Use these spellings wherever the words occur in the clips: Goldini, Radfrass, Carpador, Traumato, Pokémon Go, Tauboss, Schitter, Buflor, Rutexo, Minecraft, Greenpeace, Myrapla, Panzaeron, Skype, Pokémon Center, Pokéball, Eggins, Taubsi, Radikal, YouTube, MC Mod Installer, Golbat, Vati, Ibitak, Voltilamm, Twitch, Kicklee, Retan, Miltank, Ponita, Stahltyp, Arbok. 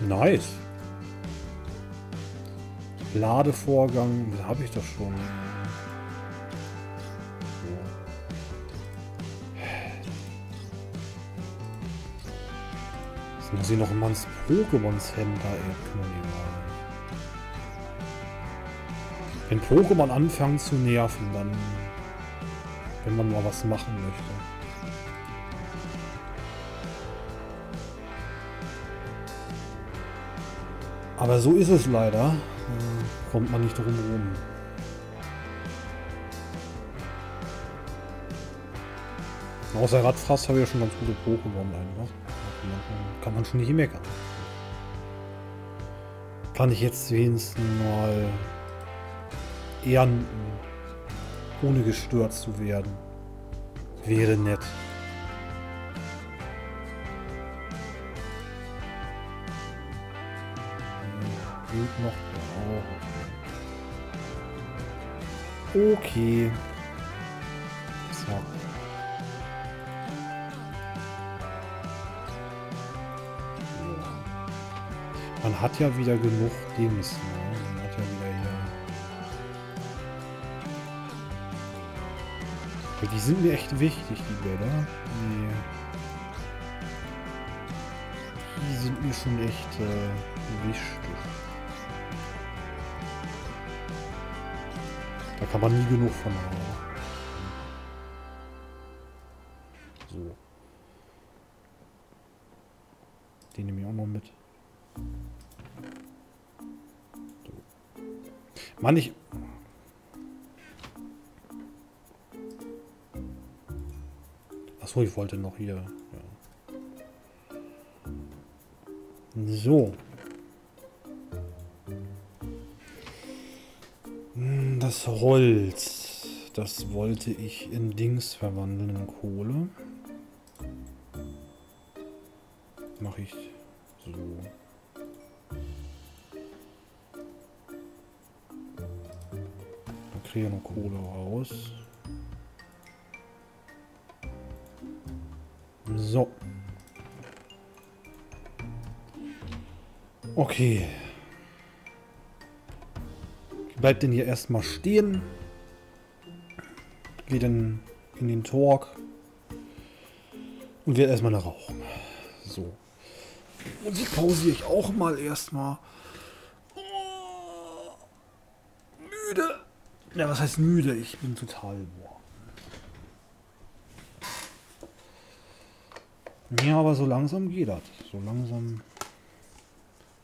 Nice. Ladevorgang, habe ich doch schon. Jetzt muss ich noch mal ins Pokémon Center erkunden. Wenn Pokémon anfangen zu nerven, dann... wenn man mal was machen möchte. Aber so ist es leider. Kommt man nicht drum rum. Außer Radfrass habe ich ja schon ganz gute Pokémon einfach. Kann man schon nicht meckern. Kann ich jetzt wenigstens mal ernten, ohne gestört zu werden. Wäre nett. Noch brauchen. Okay. So. Man hat ja wieder genug Dings. Ne? Man hat ja wieder hier. Die sind mir echt wichtig, die Bäder. Die sind mir schon echt wichtig. Da kann man nie genug von haben. So. Den nehme ich auch noch mit. So. Mann, ich... Achso, ich wollte noch hier... Ja. So. Das Holz, das wollte ich in Dings verwandeln, in Kohle. Mache ich so. Dann kriege ich noch Kohle raus. So. Okay. Bleibt denn hier erstmal stehen. Geht dann in den Torg. Und wird erstmal eine Rauchen. So. Und die pausiere ich auch mal erstmal. Oh, müde. Ja, was heißt müde? Ich bin total boah. Ja, aber so langsam geht das. So langsam.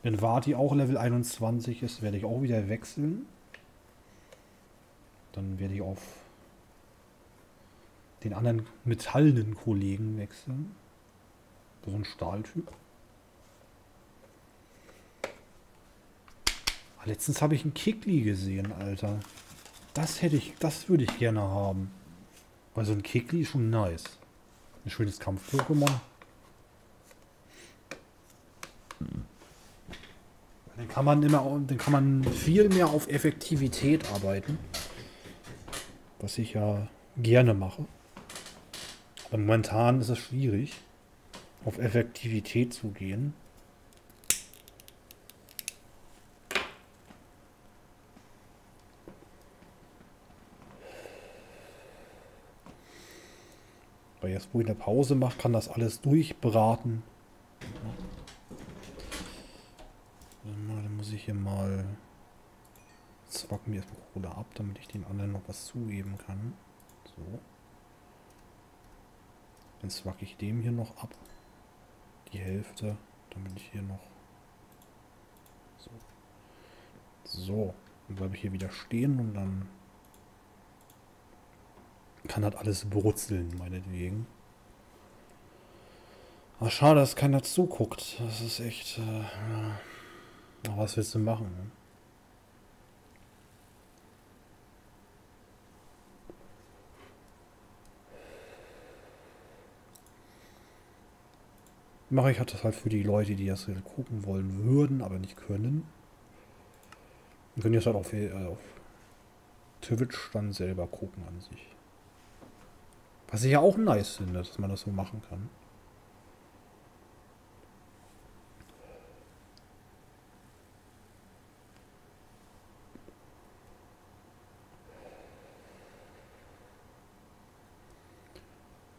Wenn Vati auch Level 21 ist, werde ich auch wieder wechseln. Dann werde ich auf den anderen metallenen Kollegen wechseln. So ein Stahltyp. Letztens habe ich einen Kicklee gesehen, Alter. Das würde ich gerne haben. Weil so ein Kicklee ist schon nice. Ein schönes Kampf-Pokémon. Den kann man viel mehr auf Effektivität arbeiten. Was ich ja gerne mache. Aber momentan ist es schwierig, auf Effektivität zu gehen. Weil jetzt, wo ich eine Pause mache, kann das alles durchbraten. Dann muss ich hier mal... zwacken wir erstmal Kohle ab, damit ich den anderen noch was zugeben kann. So. Dann zwacke ich dem hier noch ab. Die Hälfte, damit ich hier noch... So. So. Dann bleibe ich hier wieder stehen und dann... kann das alles brutzeln, meinetwegen. Ach, schade, dass keiner zuguckt. Das ist echt... ja. Was willst du machen, ne? Mache ich das halt für die Leute, die das gucken wollen würden, aber nicht können. Und können jetzt halt auf Twitch dann selber gucken an sich. Was ich ja auch nice finde, dass man das so machen kann.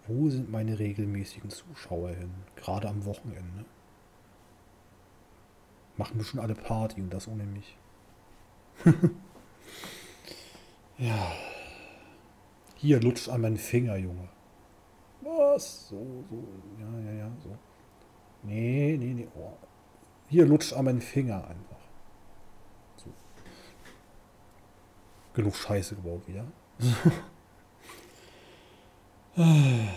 Wo sind meine regelmäßigen Zuschauer hin? Gerade am Wochenende. Machen bestimmt alle Party und das ohne mich. Ja. Hier, lutscht an meinen Finger, Junge. Was? So, so. Ja, ja, ja, so. Nee, nee, nee. Oh. Hier, lutscht an meinen Finger einfach. So. Genug Scheiße gebaut wieder. Nee.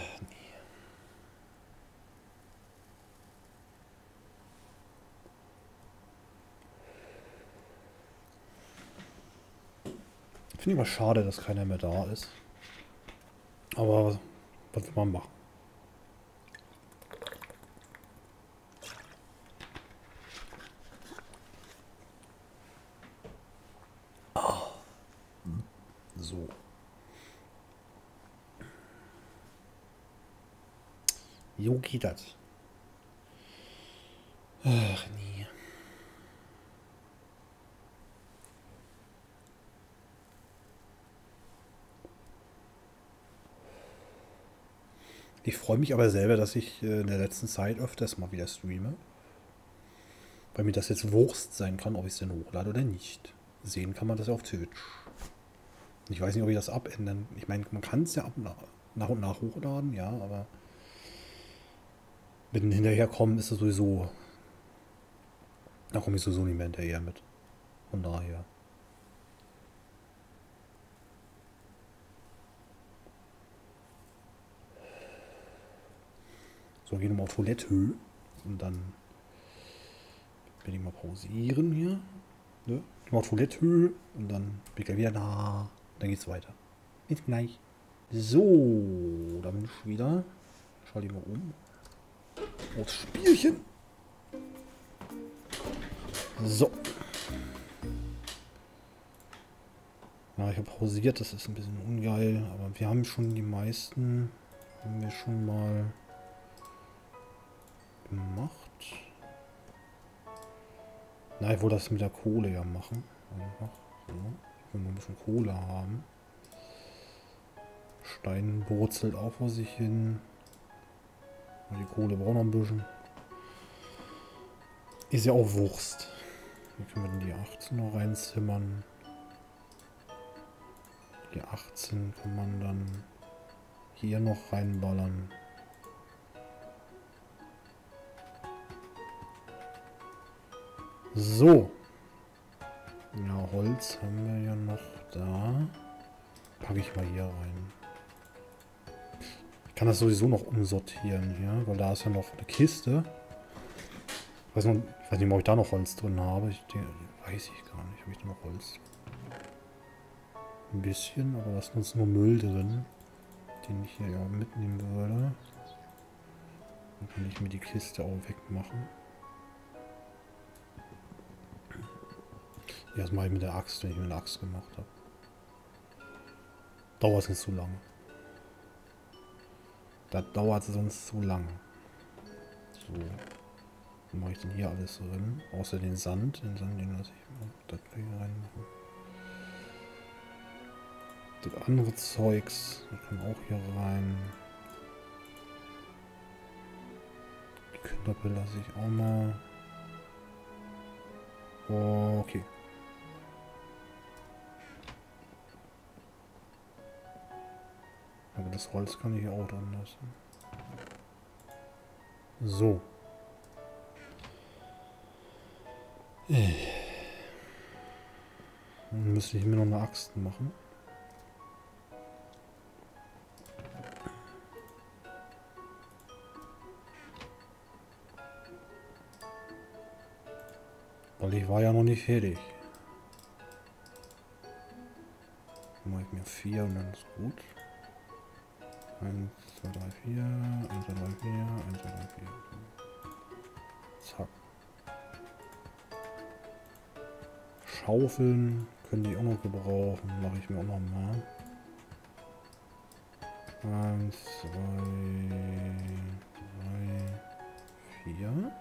Finde ich mal schade, dass keiner mehr da ist. Aber was will man machen? So. Jo, geht das. Ach nee. Ich freue mich aber selber, dass ich in der letzten Zeit öfters mal wieder streame. Weil mir das jetzt Wurst sein kann, ob ich es denn hochlade oder nicht. Sehen kann man das ja auf Twitch. Ich weiß nicht, ob ich das abändern. Ich meine, man kann es ja nach und nach hochladen, ja, aber mit dem Hinterherkommen ist es sowieso. Da komme ich sowieso nicht mehr hinterher mit. Von daher. So, gehen wir mal auf Toilette und dann will ich mal pausieren hier. Ne? Ich mache Toilette und dann bin ich wieder da. Dann geht's weiter. Bis gleich. So, da bin ich wieder. Schalte ich mal um. Rotes Spielchen. So. Ja, ich habe pausiert, das ist ein bisschen ungeil, aber wir haben schon die meisten. Haben wir schon mal gemacht. Na, ich wollte das mit der Kohle ja machen. Einfach so. Wenn wir ein bisschen Kohle haben. Stein brutzelt auch vor sich hin. Und die Kohle braucht noch ein bisschen. Ist ja auch Wurst. Hier können wir die 18 noch reinzimmern. Die 18 kann man dann hier noch reinballern. So. Ja, Holz haben wir ja noch da. Packe ich mal hier rein. Ich kann das sowieso noch umsortieren hier, weil da ist ja noch eine Kiste. Ich weiß nicht, ob ich da noch Holz drin habe. Weiß ich gar nicht, ob ich da noch Holz. Ein bisschen, aber da ist sonst nur Müll drin, den ich hier ja mitnehmen würde. Dann kann ich mir die Kiste auch wegmachen. Ja, das mache ich mit der Axt, wenn ich mir eine Axt gemacht habe. Dauert es nicht zu lange. Das dauert sonst zu lange. So. Dann mache ich dann hier alles drin. Außer den Sand. Den Sand, den lasse ich mal hier reinmachen. Das andere Zeugs. Das kann auch hier rein. Die Knöpfe lasse ich auch mal. Okay. Aber das Holz kann ich auch dran lassen. So. Dann müsste ich mir noch eine Axt machen. Weil ich war ja noch nicht fertig. Dann mache ich mir 4 und dann ist gut. 1, 2, 3, 4, 1, 2, 3, 4, 1, 2, 3, 4. Zack. Schaufeln können die auch noch gebrauchen. Mache ich mir auch noch mal. 1, 2, 3, 4.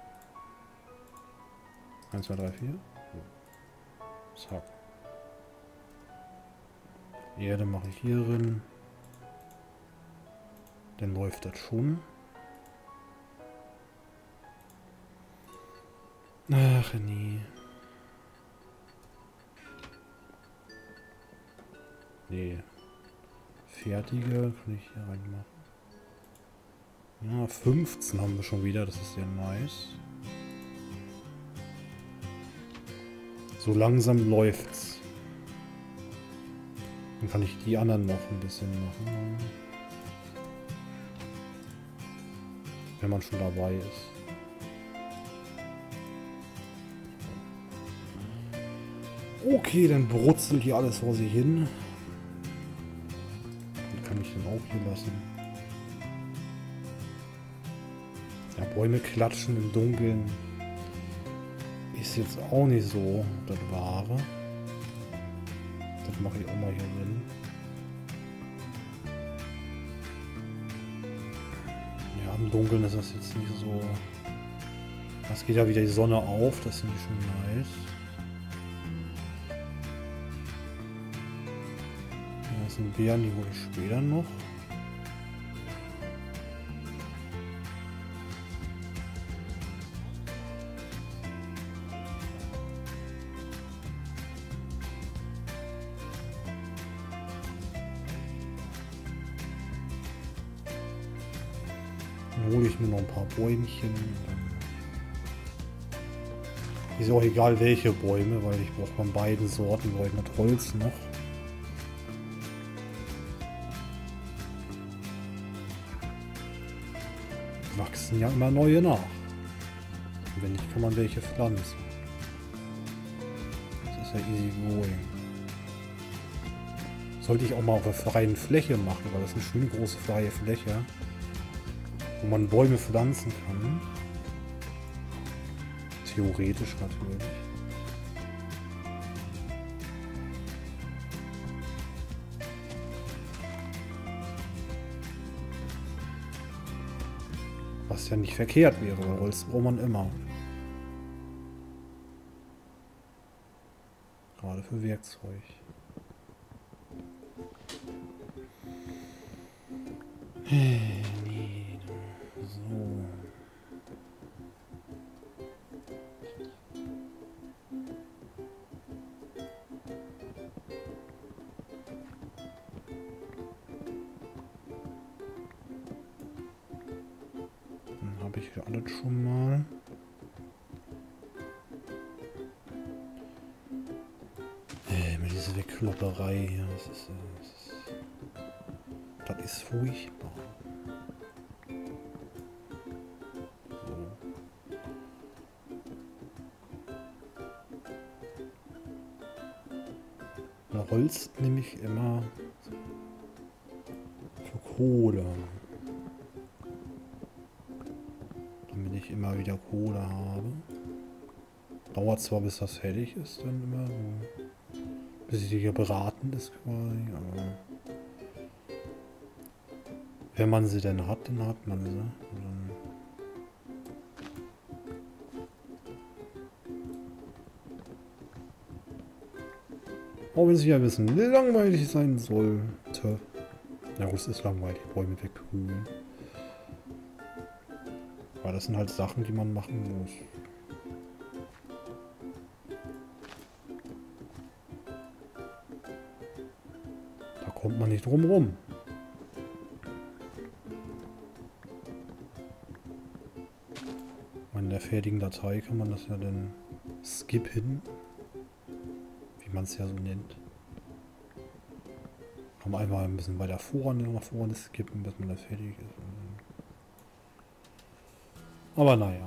1, 2, 3, 4. So. Zack. Erde mache ich hier drin. Dann läuft das schon. Ach nee. Nee. Fertige kann ich hier reinmachen. Ja, 15 haben wir schon wieder, das ist ja nice. So langsam läuft's. Dann kann ich die anderen noch ein bisschen machen. Wenn man schon dabei ist. Okay, dann brutzelt hier alles vor sich hin. Den kann ich dann auch hier lassen. Ja, Bäume klatschen im Dunkeln. Ist jetzt auch nicht so das Wahre. Das mache ich auch mal hier hin. Ja, im Dunkeln ist das jetzt nicht so. Es geht ja wieder die Sonne auf, das finde ich schon nice. Ja, das sind Beeren, die hole ich später noch. Bäumchen. Ist auch egal welche Bäume, weil ich brauche von beiden Sorten Leute mit Holz noch. Wachsen ja immer neue nach. Und wenn nicht, kann man welche pflanzen. Das ist ja easy going. Sollte ich auch mal auf einer freien Fläche machen, weil das ist eine schöne große freie Fläche, wo man Bäume pflanzen kann. Theoretisch natürlich. Was ja nicht verkehrt wäre, weil Holz braucht man immer. Gerade für Werkzeug. Holz nehme ich immer für Kohle, damit ich immer wieder Kohle habe. Dauert zwar, bis das fertig ist, dann immer so, bis es hier braten ist quasi, aber wenn man sie denn hat, dann hat man sie. Dann auch wenn es wieder ein bisschen langweilig sein sollte. Ja gut, es ist langweilig, Bäume wegholen. Aber das sind halt Sachen, die man machen muss. Da kommt man nicht drum rum. In der fertigen Datei kann man das ja dann skippen. Man es ja so nennt. Komm einmal ein bisschen weiter vorne, nach vorne skippen, bis man das fertig ist. Aber naja,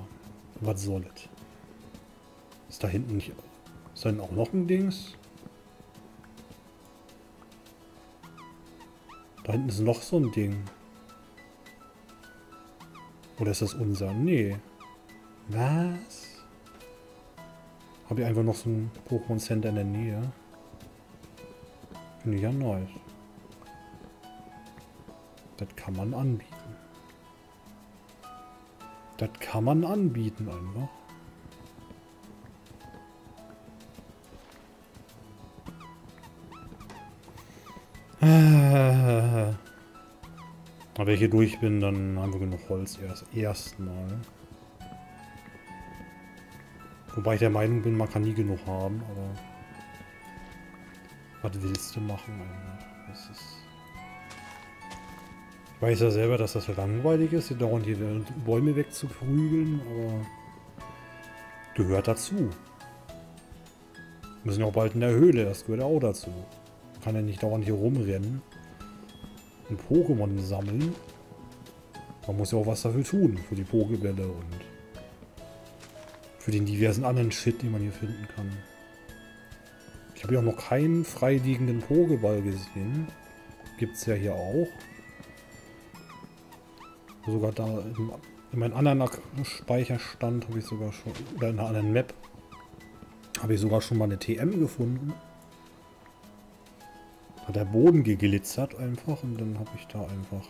was soll das? Ist da hinten nicht. Ist da hinten auch noch ein Dings? Da hinten ist noch so ein Ding. Oder ist das unser? Nee. Was? Habe ich einfach noch so ein Pokémon Center in der Nähe. Finde ich ja nice. Das kann man anbieten. Das kann man anbieten einfach. Aber wenn ich hier durch bin, dann haben wir genug Holz erstmal. Wobei ich der Meinung bin, man kann nie genug haben, aber... Was willst du machen? Das ist... Ich weiß ja selber, dass das langweilig ist, hier dauernd die Bäume wegzuprügeln, aber... Gehört dazu. Wir müssen auch bald in der Höhle, das gehört ja auch dazu. Man kann ja nicht dauernd hier rumrennen und Pokémon sammeln. Man muss ja auch was dafür tun, für die Pokébälle und für den diversen anderen Shit, den man hier finden kann. Ich habe ja auch noch keinen freiliegenden Pokéball gesehen. Gibt es ja hier auch. Sogar da in meinem anderen Speicherstand habe ich sogar schon, oder in einer anderen Map, habe ich sogar schon mal eine TM gefunden. Hat der Boden geglitzert einfach und dann habe ich da einfach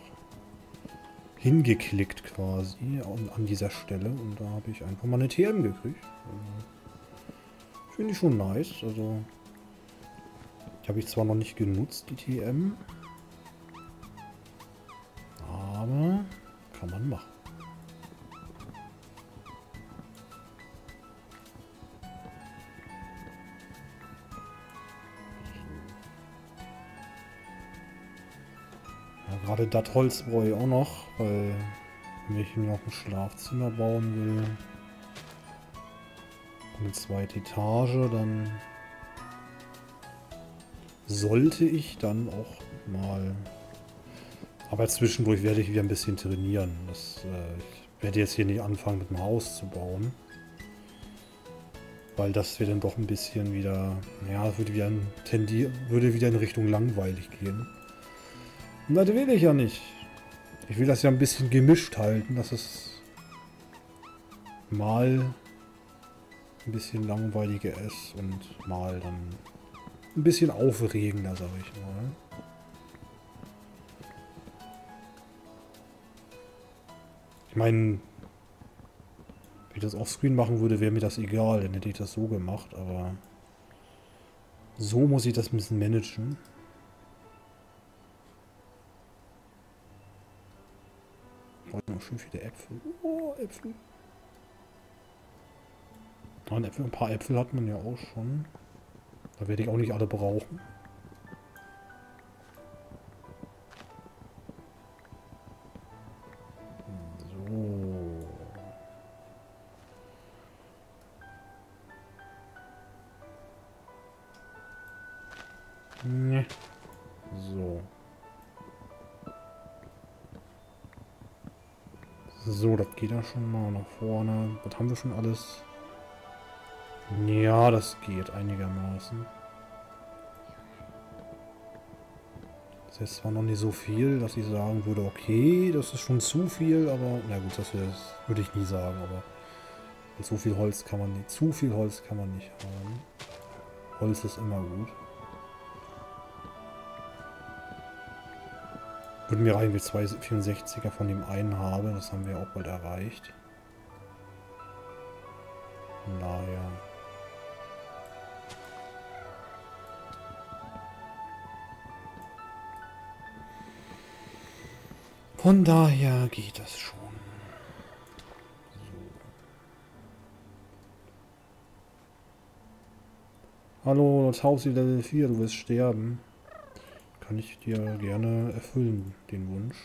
hingeklickt quasi an dieser Stelle und da habe ich einfach mal eine TM gekriegt. Also, finde ich schon nice. Also die habe ich zwar noch nicht genutzt, die TM, aber kann man machen. Gerade das Holz brauche ich auch noch, weil wenn ich mir noch ein Schlafzimmer bauen will, eine zweite Etage, dann sollte ich dann auch mal... Aber zwischendurch werde ich wieder ein bisschen trainieren. Ich werde jetzt hier nicht anfangen mit dem Haus zu bauen, weil das wäre dann doch ein bisschen wieder... Ja, würde wieder in Richtung langweilig gehen. Und das will ich ja nicht. Ich will das ja ein bisschen gemischt halten, dass es mal ein bisschen langweiliger ist und mal dann ein bisschen aufregender, sag ich mal. Ich meine, wenn ich das offscreen machen würde, wäre mir das egal, dann hätte ich das so gemacht, aber so muss ich das ein bisschen managen. Noch schön viele Äpfel. Oh, Äpfel. Nein, Äpfel. Ein paar Äpfel hat man ja auch schon. Da werde ich auch nicht alle brauchen. So. Ne. So. So, das geht ja schon mal nach vorne. Was haben wir schon alles? Ja, das geht einigermaßen. Das ist jetzt zwar noch nicht so viel, dass ich sagen würde, okay, das ist schon zu viel, aber... Na gut, das würde ich nie sagen, aber... So viel Holz kann man nicht... Zu viel Holz kann man nicht haben. Holz ist immer gut. Würden wir eigentlich 264er von dem einen haben, das haben wir auch bald erreicht. Naja. Von daher geht das schon. So. Hallo, Taubsi Level 4, du wirst sterben. Kann ich dir gerne erfüllen, den Wunsch.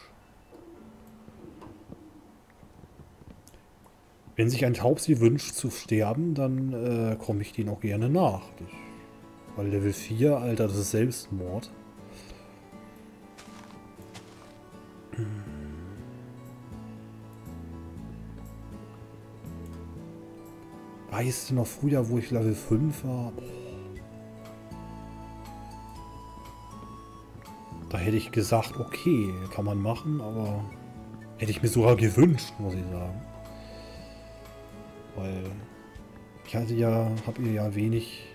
Wenn sich ein Taubsi wünscht zu sterben, dann komme ich den auch gerne nach. Weil Level 4, Alter, das ist Selbstmord. Weißt du noch früher, wo ich Level 5 war? Da hätte ich gesagt, okay, kann man machen, aber hätte ich mir sogar gewünscht, muss ich sagen. Weil ich habe ihr ja wenig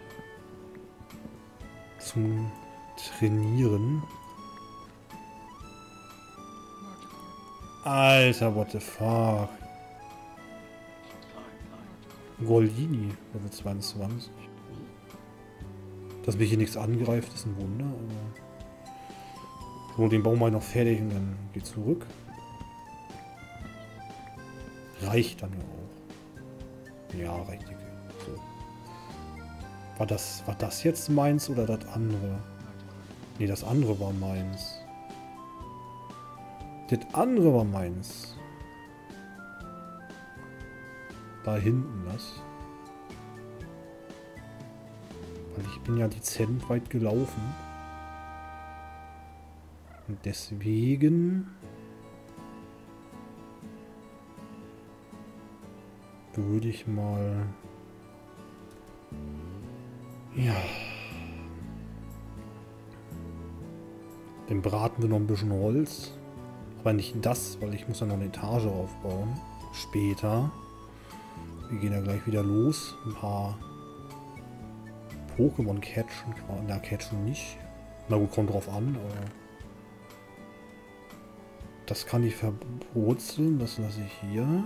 zum Trainieren. Alter, what the fuck. Goldini, Level 22. Dass mich hier nichts angreift, ist ein Wunder, aber... So, den bauen wir noch fertig und dann geht zurück. reicht dann ja auch. Ja, reicht die. So. War das jetzt meins oder das andere? Ne, das andere war meins. Das andere war meins. Da hinten das. Weil ich bin ja dezent weit gelaufen. Und deswegen würde ich mal... Ja. Dann braten wir noch ein bisschen Holz. Aber nicht das, weil ich muss ja noch eine Etage aufbauen. Später. Wir gehen ja gleich wieder los. Ein paar Pokémon catchen. Na, catchen nicht. Na gut, kommt drauf an. Aber das kann ich verbrutzeln. Das lasse ich hier.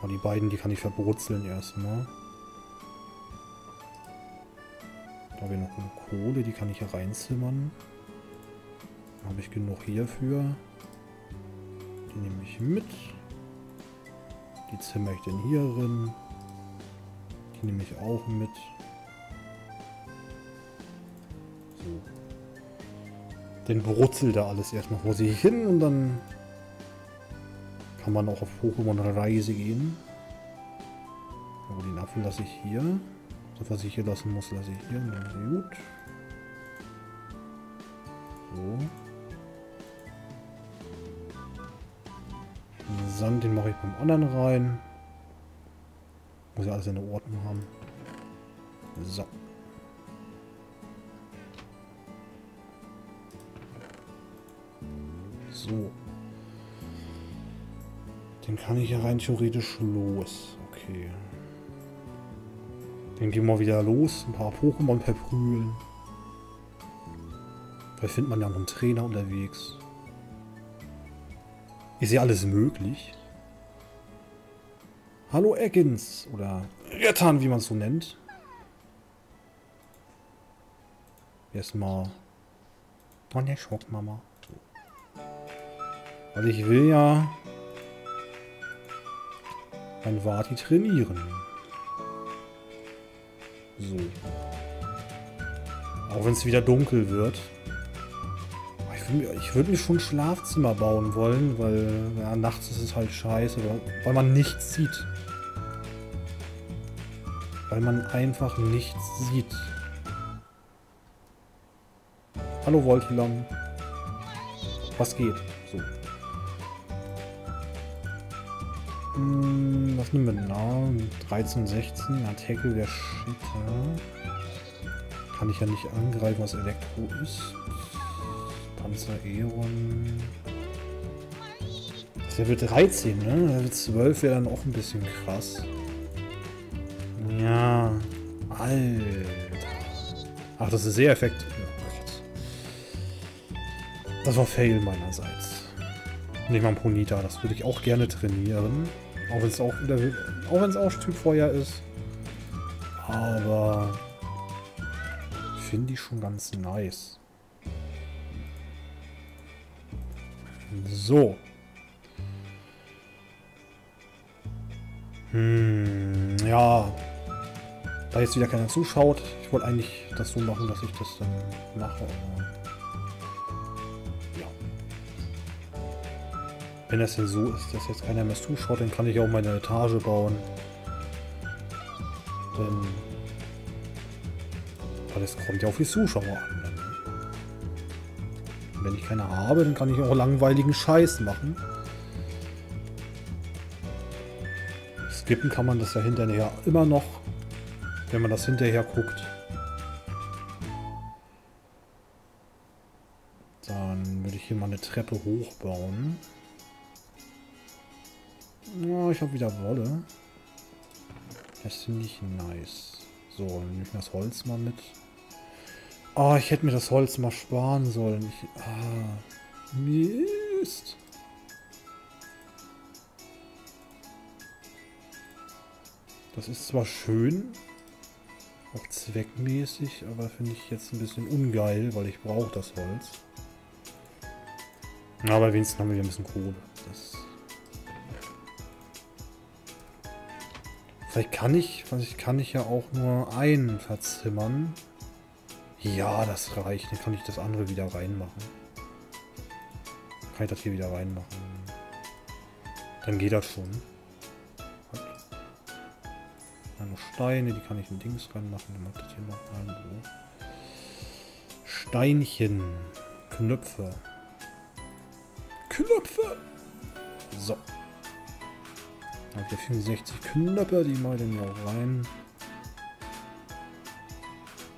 Aber die beiden, die kann ich verbrutzeln erstmal. Da habe ich noch eine Kohle, die kann ich hier reinzimmern. Habe ich genug hierfür. Die nehme ich mit. Die zimmer ich denn hier drin. Die nehme ich auch mit. So. Dann brutzelt da alles erstmal vor sich hin und dann kann man auch auf Pokémon-Reise gehen. Aber den Apfel lasse ich hier. Das, was ich hier lassen muss, lasse ich hier. Gut. So. Den Sand, den mache ich beim anderen rein. Muss ja alles in der Ordnung haben. So. So. Den kann ich ja rein theoretisch los. Okay. Dann gehen wir wieder los. Ein paar Pokémon verprügeln. Vielleicht findet man ja noch einen Trainer unterwegs. Ist ja alles möglich. Hallo Eggins oder Retan, wie man es so nennt. Erstmal. Mann, der Schock, Mama. Also ich will ja ein Vati trainieren. So. Auch wenn es wieder dunkel wird. Ich würde mir schon ein Schlafzimmer bauen wollen, weil ja, nachts ist es halt scheiße, weil man nichts sieht. Weil man einfach nichts sieht. Hallo Voltilamm. Was geht? So. Was nehmen wir denn da? 13, 16. Attacke der Schitter. Kann ich ja nicht angreifen, was Elektro ist. Panzaeron. Das ist Level 13, ne? Level 12 wäre dann auch ein bisschen krass. Ja. Alter. Ach, das ist sehr effektiv. Das war Fail meinerseits. Nehmen wir einen Ponita, das würde ich auch gerne trainieren. Auch wenn es auch wieder, auch wenn es auch Typ Feuer ist. Aber finde ich schon ganz nice. So. Ja. Da jetzt wieder keiner zuschaut. Ich wollte eigentlich das so machen, dass ich das dann mache. Ja. Wenn das denn so ist, dass jetzt keiner mehr zuschaut, dann kann ich auch meine Etage bauen. Weil es kommt ja auf die Zuschauer an. Wenn ich keine habe, dann kann ich auch langweiligen Scheiß machen. Skippen kann man das ja hinterher immer noch, wenn man das hinterher guckt. Dann würde ich hier mal eine Treppe hochbauen. Ja, ich habe wieder Wolle. Das finde ich nice. So, dann nehme ich das Holz mal mit. Oh, ich hätte mir das Holz mal sparen sollen. Mist. Das ist zwar schön, auch zweckmäßig, aber finde ich jetzt ein bisschen ungeil, weil ich brauche das Holz. Aber wenigstens haben wir ein bisschen Kohle. Das Vielleicht kann ich, ja auch nur einen verzimmern. Ja, das reicht. Dann kann ich das andere wieder reinmachen. Kann ich das hier wieder reinmachen? Dann geht das schon. Meine Steine, die kann ich in Dings reinmachen. Dann mache ich das hier noch rein. So. Steinchen. Knöpfe. Knöpfe! So. Da habe ich ja 64 Knöpfe, die mal dann ja auch rein.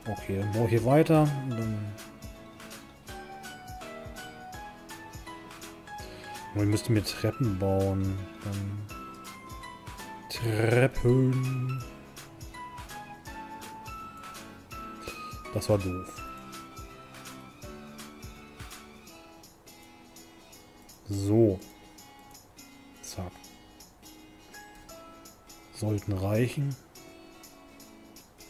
Okay, dann brauche ich hier weiter. Und dann wir müssten mir Treppen bauen. Treppen. Das war doof. So. Zack. Sollten reichen.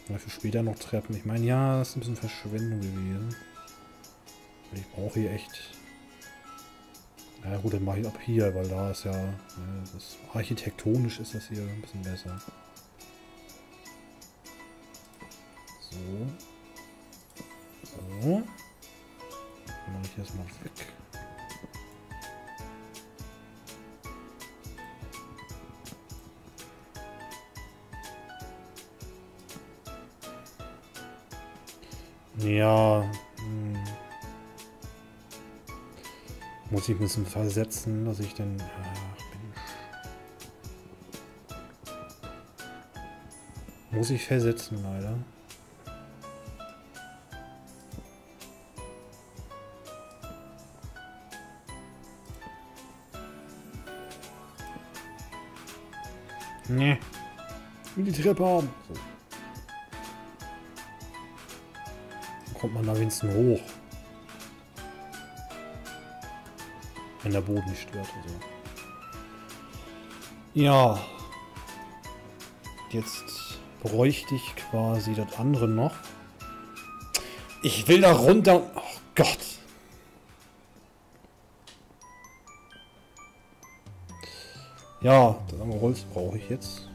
Dafür später noch Treppen. Ich meine, ja, das ist ein bisschen Verschwendung gewesen. Ich brauche hier echt... Ja gut, dann mache ich ab hier, weil da ist ja... Das ist, architektonisch ist das hier ein bisschen besser. So. So. Dann mache ich das mal weg. Ja, muss ich ein bisschen versetzen, dass ich dann... Ach, muss ich versetzen, leider. Nee. Ich will die Treppe haben. So. Kommt man da wenigstens hoch. Wenn der Boden nicht stört. Also. Ja. Jetzt bräuchte ich quasi das andere noch. Ich will da runter. Oh Gott. Ja, das andere Holz brauche ich jetzt.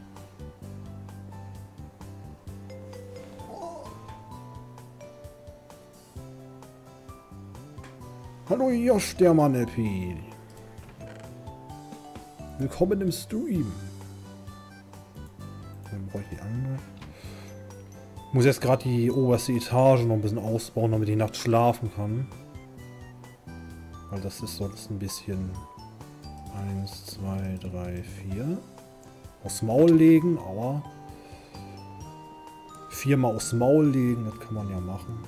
Hallo Josh, der Mann Epi. Willkommen im Stream. Dann brauche ich die andere. Ich muss jetzt gerade die oberste Etage noch ein bisschen ausbauen, damit ich nachts schlafen kann. Weil das ist sonst ein bisschen... 1, 2, 3, 4. Aufs Maul legen, aber... 4-mal aufs Maul legen, das kann man ja machen.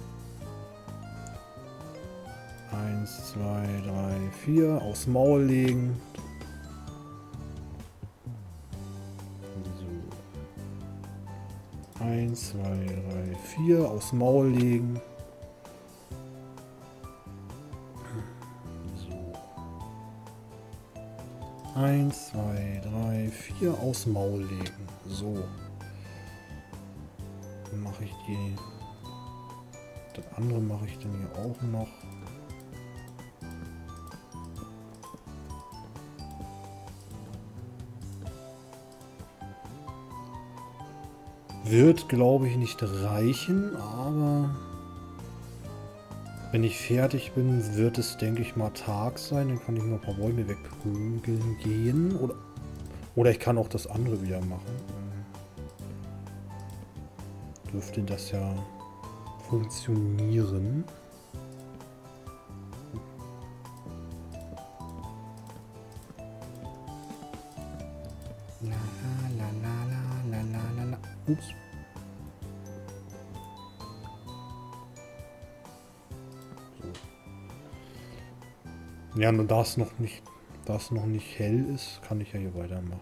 1, 2, 3, 4, aufs Maul legen. So. 1, 2, 3, 4, aufs Maul legen. So. 1, 2, 3, 4, aufs Maul legen. So. Dann mache ich die. Das andere mache ich dann hier auch noch. Wird, glaube ich, nicht reichen, aber wenn ich fertig bin, wird es, denke ich mal, Tag sein. Dann kann ich mal ein paar Bäume wegprügeln gehen. Oder ich kann auch das andere wieder machen. Dürfte das ja funktionieren. Ups. So. Ja, nur da es noch nicht, hell ist, kann ich ja hier weitermachen.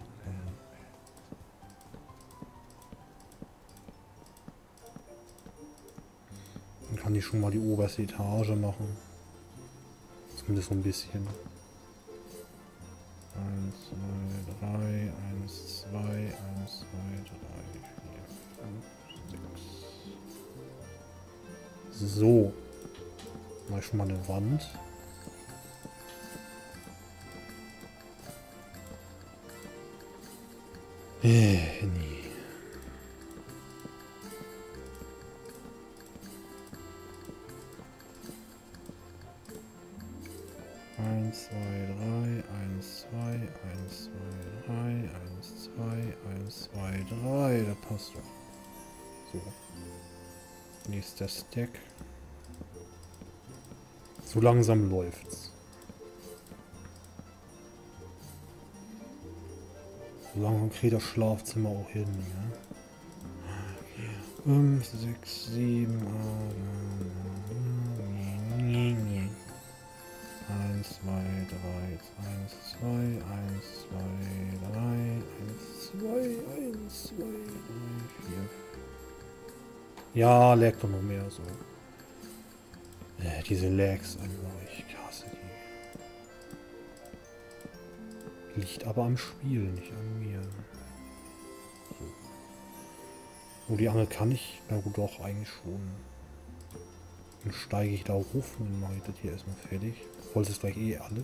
Dann kann ich schon mal die oberste Etage machen. Zumindest so ein bisschen. 1, 2, 3, 1, 2, 1, 2, 3. So, mach ich schon mal eine Wand. Nee. 1, 2, 3, 1, 2, 1, 2, 3, 1, 2, 1, 2, 3. Das passt doch. So. Nächster Stack. So langsam läuft's. So langsam kriegt das Schlafzimmer auch hin, ne? 5, 6, 7, 8, 9, 10. 1, 2, 3, 1, 2, 1, 2, 3, 1, 2, 1, 2, 3, 4. Ja, lag doch noch mehr so. Diese Lags einfach, ich hasse die. Liegt aber am Spiel, nicht an mir. So. Oh, die Angel kann ich, na gut, doch, eigentlich schon. Dann steige ich da hoch und mache das hier erstmal fertig. Holz ist gleich eh alle.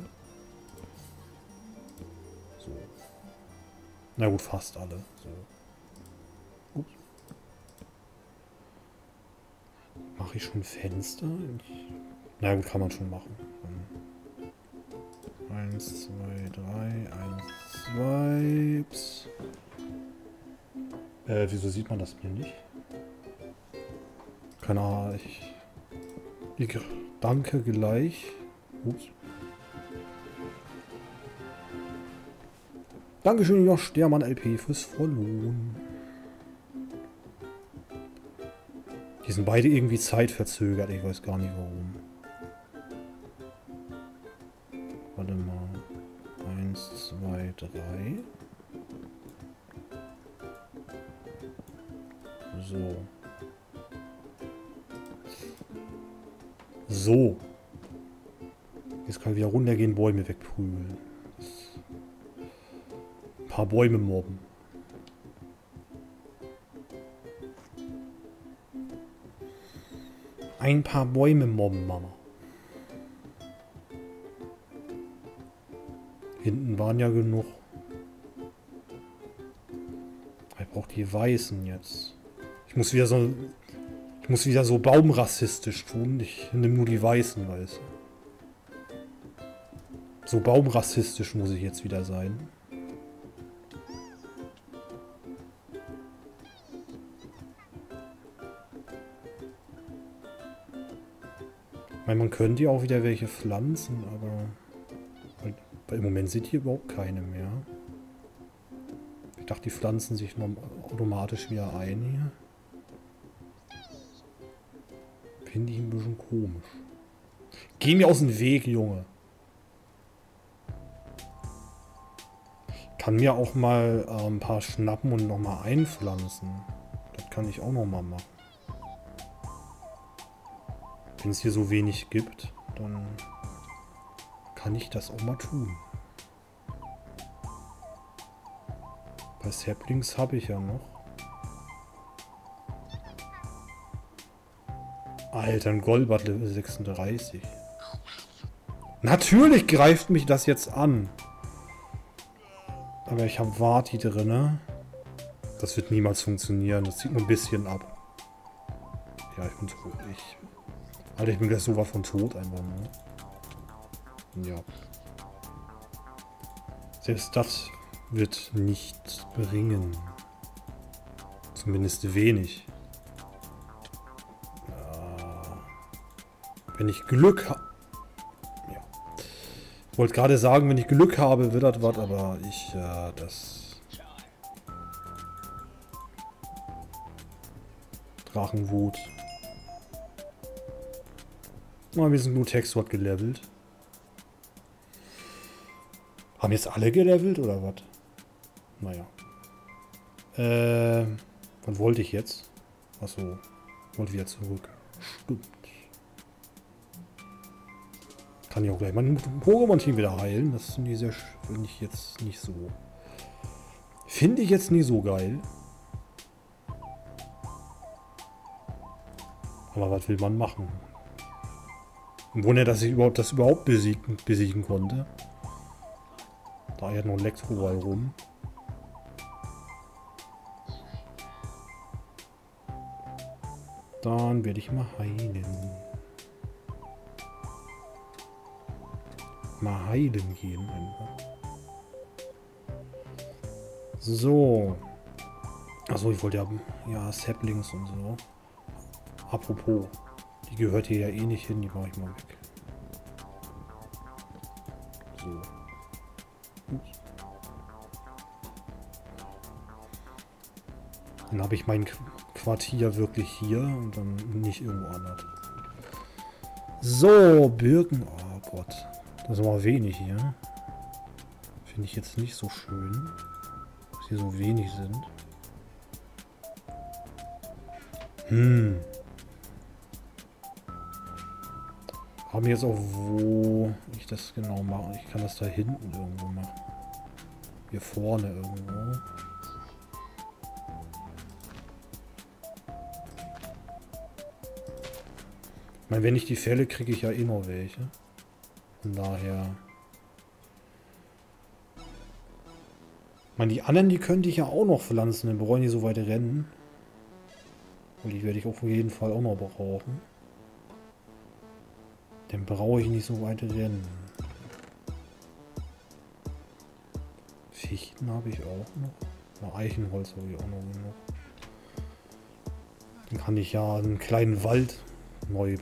So. Na gut, fast alle. So. Mache ich schon Fenster? Na gut, kann man schon machen. 1, 2, 3, 1, 2. Wieso sieht man das mir nicht? Keine Ahnung, ich danke gleich. Ups. Dankeschön, Josh Stermann LP fürs Verloren. Die sind beide irgendwie zeitverzögert, ich weiß gar nicht warum. Warte mal. 1, 2, 3. So. So. Jetzt kann ich wieder runtergehen, Bäume wegprügeln. Ein paar Bäume mobben. Ein paar Bäume mobben, Mama. Hinten waren ja genug. Ich brauche die Weißen jetzt. Ich muss wieder so baumrassistisch tun. Ich nehme nur die Weißen, weißt du. So baumrassistisch muss ich jetzt wieder sein. Man könnte ja auch wieder welche pflanzen, aber im Moment sind hier überhaupt keine mehr. Ich dachte, die pflanzen sich automatisch wieder ein hier. Finde ich ein bisschen komisch. Geh mir aus dem Weg, Junge! Ich kann mir auch mal ein paar schnappen und nochmal einpflanzen. Das kann ich auch nochmal machen. Wenn es hier so wenig gibt, dann kann ich das auch mal tun. Bei Saplings habe ich ja noch. Alter, ein Golbat Level 36. Natürlich greift mich das jetzt an. Aber ich habe Vati drin. Das wird niemals funktionieren. Das zieht nur ein bisschen ab. Ja, ich bin so ruhig. Alter, ich bin gleich so was von tot einfach, ne? Ja. Selbst das wird nichts bringen. Zumindest wenig. Ja. Wenn ich Glück habe... Ja. Ich wollte gerade sagen, wenn ich Glück habe, wird das was, aber ich... das... Drachenwut... Mal ein bisschen Rutexo hat gelevelt. Haben jetzt alle gelevelt oder was? Naja. Was wollte ich jetzt? Achso. Wollte wieder zurück. Stimmt. Kann ich auch gleich mein Pokémon-Team wieder heilen. Das finde ich jetzt nicht so. Finde ich jetzt nie so geil. Aber was will man machen? Wunder, dass ich das überhaupt besiegen konnte. Da hat noch ein Elektroball rum. Dann werde ich mal heilen. mal heilen gehen einfach. So. Achso, ich wollte ja, Saplings und so. Apropos, die gehört hier ja eh nicht hin, die mache ich mal weg. So. Ups. Dann habe ich mein Quartier wirklich hier und dann nicht irgendwo anders. So, Birken. Oh Gott. Das ist aber wenig hier. Finde ich jetzt nicht so schön, dass hier so wenig sind. Hm. Haben wir jetzt auch, wo ich das genau mache. Ich kann das da hinten irgendwo machen. Hier vorne irgendwo. Ich meine, wenn ich die Fälle kriege, ich ja immer welche. Von daher. Ich meine, die anderen, die könnte ich ja auch noch pflanzen, dann brauchen die so weit rennen. Und die werde ich auf jeden Fall auch noch brauchen. Dann brauche ich nicht so weit rennen. Fichten habe ich auch noch. Na, Eichenholz habe ich auch noch genug. Dann kann ich ja einen kleinen Wald neu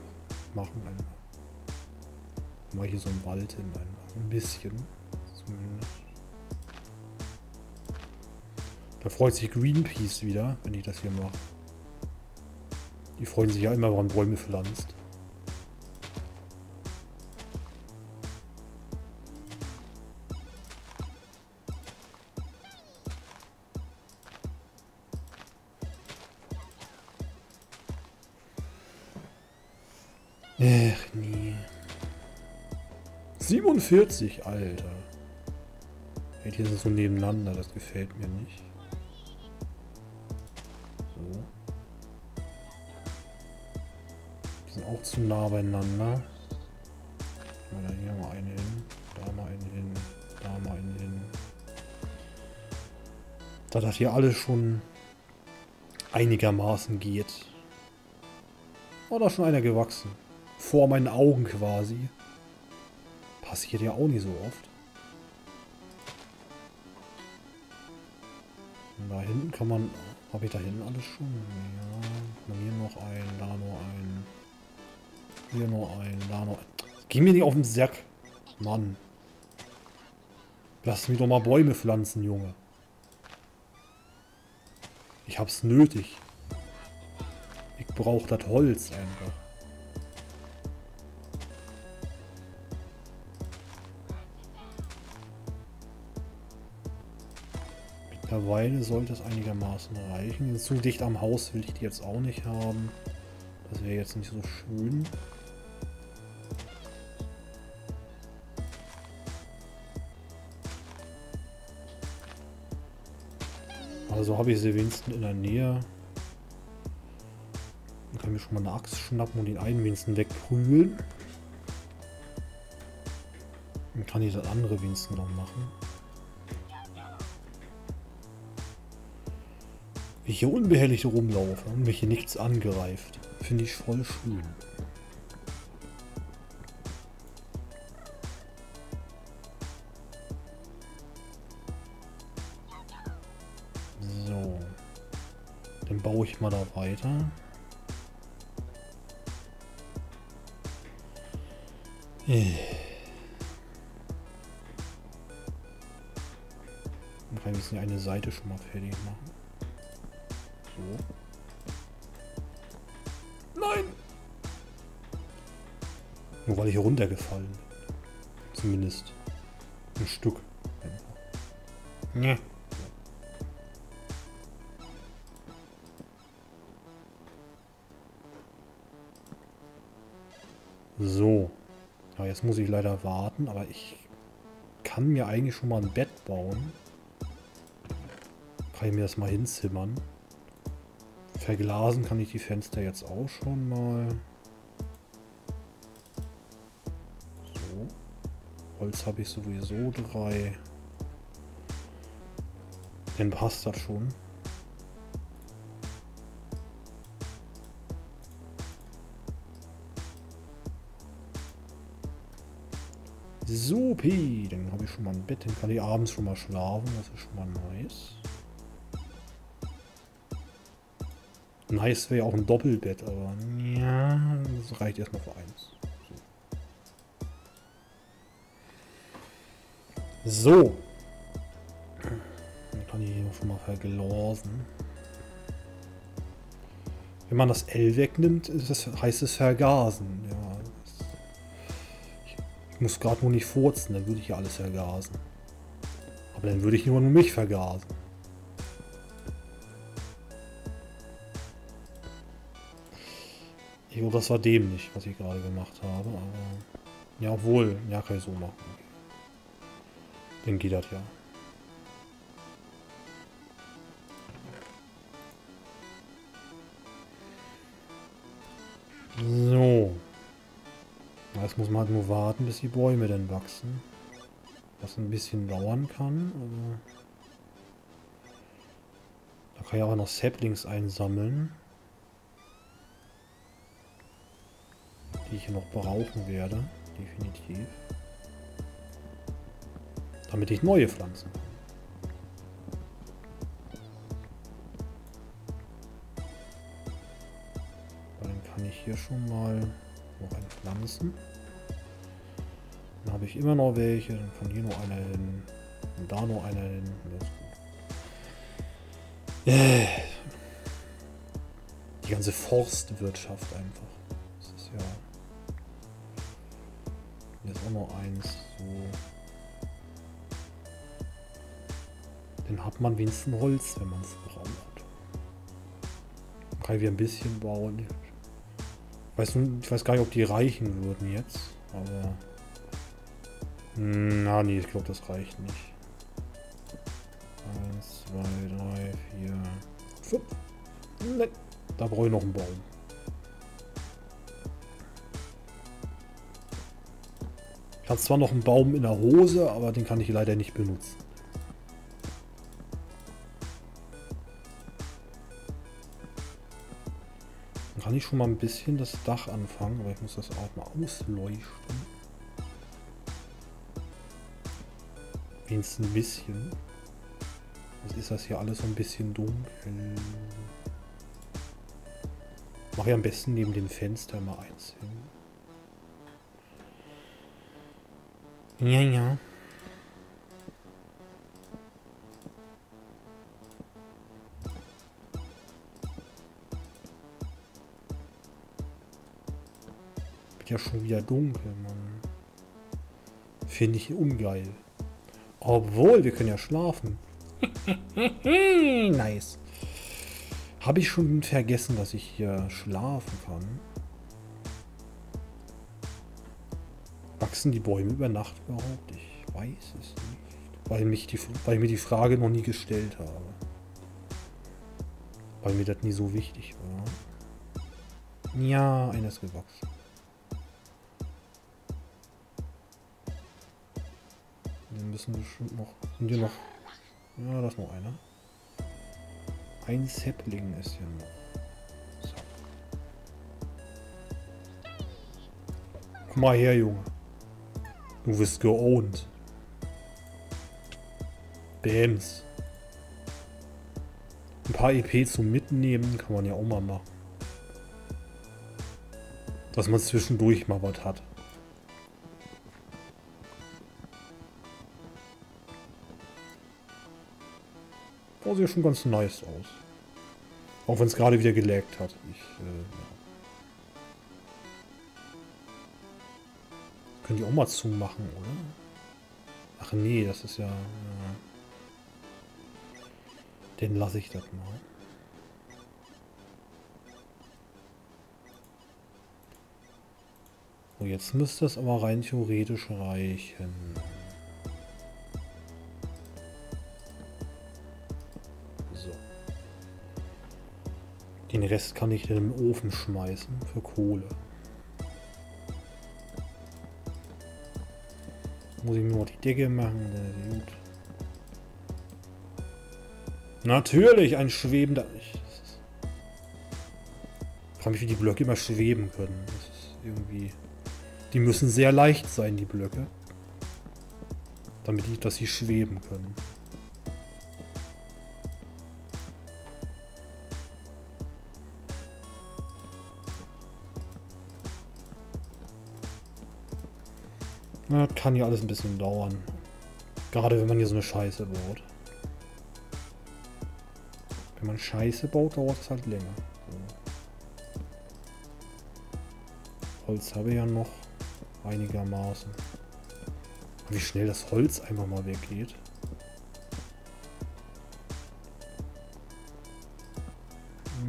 machen. Dann mache ich hier so einen Wald hin. Ein bisschen. Zumindest. Da freut sich Greenpeace wieder, wenn ich das hier mache. Die freuen sich ja immer, wenn man Bäume pflanzt. Ach nee. 47, Alter. Hey, hier sind so nebeneinander, das gefällt mir nicht. So. Die sind auch zu nah beieinander. Da hier mal eine hin, da mal eine hin, da mal eine hin. Da das hier alles schon einigermaßen geht. Oh, da ist schon einer gewachsen. Vor meinen Augen quasi. Passiert ja auch nicht so oft. Und da hinten kann man... Habe ich da hinten alles schon? Ja. Hier noch ein, da noch ein. Hier noch ein, da noch ein. Geh mir nicht auf den Sack. Mann. Lass mich doch mal Bäume pflanzen, Junge. Ich hab's nötig. Ich brauch das Holz einfach. Mittlerweile sollte es einigermaßen reichen. Zu dicht am Haus will ich die jetzt auch nicht haben. Das wäre jetzt nicht so schön. Also habe ich sie wenigstens in der Nähe. Dann kann ich mir schon mal eine Axt schnappen und den einen wenigstens wegprügeln. Dann kann ich das andere wenigstens noch machen. Ich hier unbehelligt rumlaufe und mich hier nichts angreift. Finde ich voll schön. So. Dann baue ich mal da weiter. Dann kann ich jetzt eine Seite schon mal fertig machen. Nein! Nur weil ich hier runtergefallen bin. Zumindest. Ein Stück. Nee. So. Ja, jetzt muss ich leider warten, aber ich kann mir eigentlich schon mal ein Bett bauen. Kann ich mir das mal hinzimmern. Verglasen kann ich die Fenster jetzt auch schon mal. So. Holz habe ich sowieso 3. Dann passt das schon. Supi, dann habe ich schon mal ein Bett, dann kann ich abends schon mal schlafen, das ist schon mal nice. Nice wäre ja auch ein Doppelbett, aber ja, das reicht erstmal für eins. So. Dann kann ich hier schon mal verglasen. Wenn man das L wegnimmt, heißt es vergasen. Ja, ich muss gerade nur nicht furzen, dann würde ich ja alles vergasen. Aber dann würde ich nur mich vergasen. Ich glaube, das war dämlich, was ich gerade gemacht habe. Aber ja, obwohl, ja, kann ich so machen. Dann geht das ja. So. Jetzt muss man halt nur warten, bis die Bäume dann wachsen. Was ein bisschen dauern kann. Da kann ich auch noch Saplings einsammeln. Die ich hier noch brauchen werde. Definitiv. Damit ich neue Pflanzen kann. Dann kann ich hier schon mal noch eine pflanzen. Dann habe ich immer noch welche. Dann kann hier noch einer hin. Und da noch einer hin. Das ist gut. Die ganze Forstwirtschaft einfach. Das ist ja... Jetzt auch noch eins. So. Dann hat man wenigstens Holz, wenn man es braucht. Dann kann ich wieder ein bisschen bauen. Ich weiß gar nicht, ob die reichen würden jetzt. Aber... Na, nee, ich glaube, das reicht nicht. 1, 2, 3, 4, 5. Nein, da brauche ich noch einen Baum. Ich habe zwar noch einen Baum in der Hose, aber den kann ich leider nicht benutzen. Kann ich schon mal ein bisschen das Dach anfangen, aber ich muss das auch mal ausleuchten. Wenigstens ein bisschen. Was ist das hier alles so ein bisschen dunkel? Mache ich am besten neben dem Fenster mal eins hin. Ja, ja. Ja, schon wieder dunkel, Mann. Finde ich ungeil. Obwohl, wir können ja schlafen. Nice. Habe ich schon vergessen, dass ich hier schlafen kann? Wachsen die Bäume über Nacht überhaupt? Ich weiß es nicht. Weil ich mir die Frage noch nie gestellt habe. Weil mir das nie so wichtig war. Ja, einer ist gewachsen. Müssen bestimmt noch. Sind hier noch. Ja, das ist noch einer. Ein Sapling ist hier noch. So. Komm mal her, Junge. Du wirst geowned. Bams. Ein paar EP zum Mitnehmen kann man ja auch mal machen. Dass man zwischendurch mal was hat. Oh, sieht schon ganz nice aus. Auch wenn es gerade wieder gelaggt hat. Ja. Können die auch mal zumachen, oder? Ach nee, das ist ja... Den lasse ich das mal. So, jetzt müsste es aber rein theoretisch reichen. Den Rest kann ich dann im Ofen schmeißen für Kohle. Muss ich mir noch die Decke machen, das ist gut. Natürlich ein schwebender. Ich frage mich, wie die Blöcke immer schweben können. Das ist irgendwie. Die müssen sehr leicht sein, die Blöcke. damit ich, dass sie schweben können. Na, kann ja alles ein bisschen dauern. Gerade wenn man hier so eine Scheiße baut. Wenn man Scheiße baut, dauert es halt länger. So. Holz habe ich ja noch einigermaßen. Wie schnell das Holz einfach mal weggeht.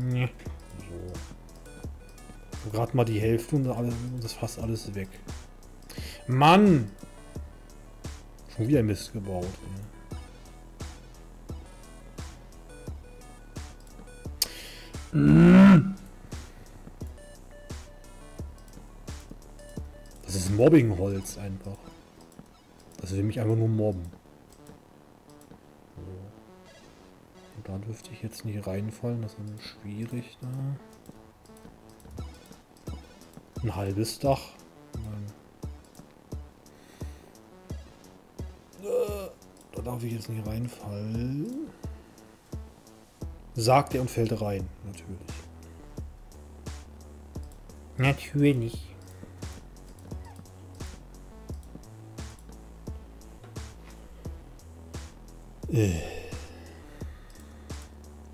Nee. So. Gerade mal die Hälfte und das fast alles weg. Mann! Schon wieder Mist gebaut. Ne? Das ist Mobbingholz einfach. Das will mich einfach nur mobben. So. Und da dürfte ich jetzt nicht reinfallen, das ist schwierig da. Ein halbes Dach. Da darf ich jetzt nicht reinfallen. Sagt er und fällt rein, natürlich. Natürlich.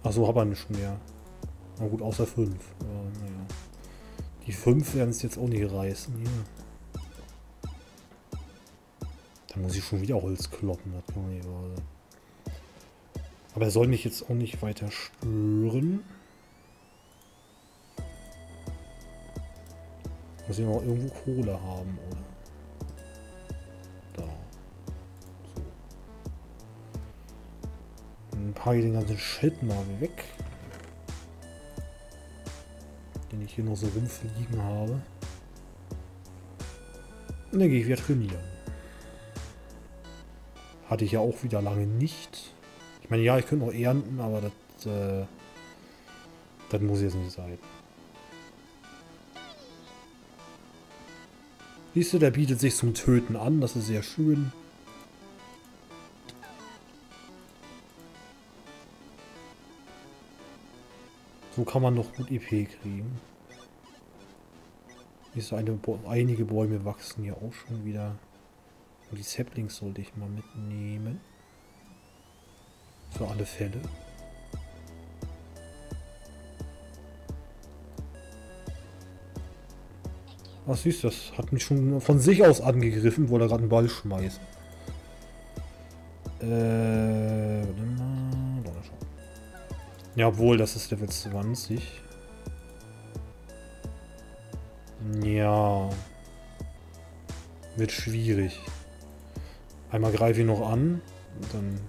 Achso, hab er nicht mehr. Na gut, außer 5. Naja. Die 5 werden es jetzt auch nicht reißen. Ja. Da muss ich schon wieder Holz kloppen. Das kann man nicht wahr sein. Aber er soll mich jetzt auch nicht weiter stören. Muss ich noch irgendwo Kohle haben, oder? Da. So. Dann packe ich den ganzen Shit mal weg. Den ich hier noch so rumfliegen habe. Und dann gehe ich wieder trainieren. Hatte ich ja auch wieder lange nicht. Ich meine, ja, ich könnte noch ernten, aber das muss jetzt nicht sein. Siehst du, der bietet sich zum Töten an, das ist sehr schön. So kann man noch gut EP kriegen. Siehst du, einige Bäume wachsen hier auch schon wieder. Und die Saplings sollte ich mal mitnehmen. Für alle Fälle. Ach süß, das hat mich schon von sich aus angegriffen, wollte er gerade einen Ball schmeißen. Warte mal. Ja, obwohl, das ist Level 20. Ja. Wird schwierig. Einmal greife ich noch an und dann.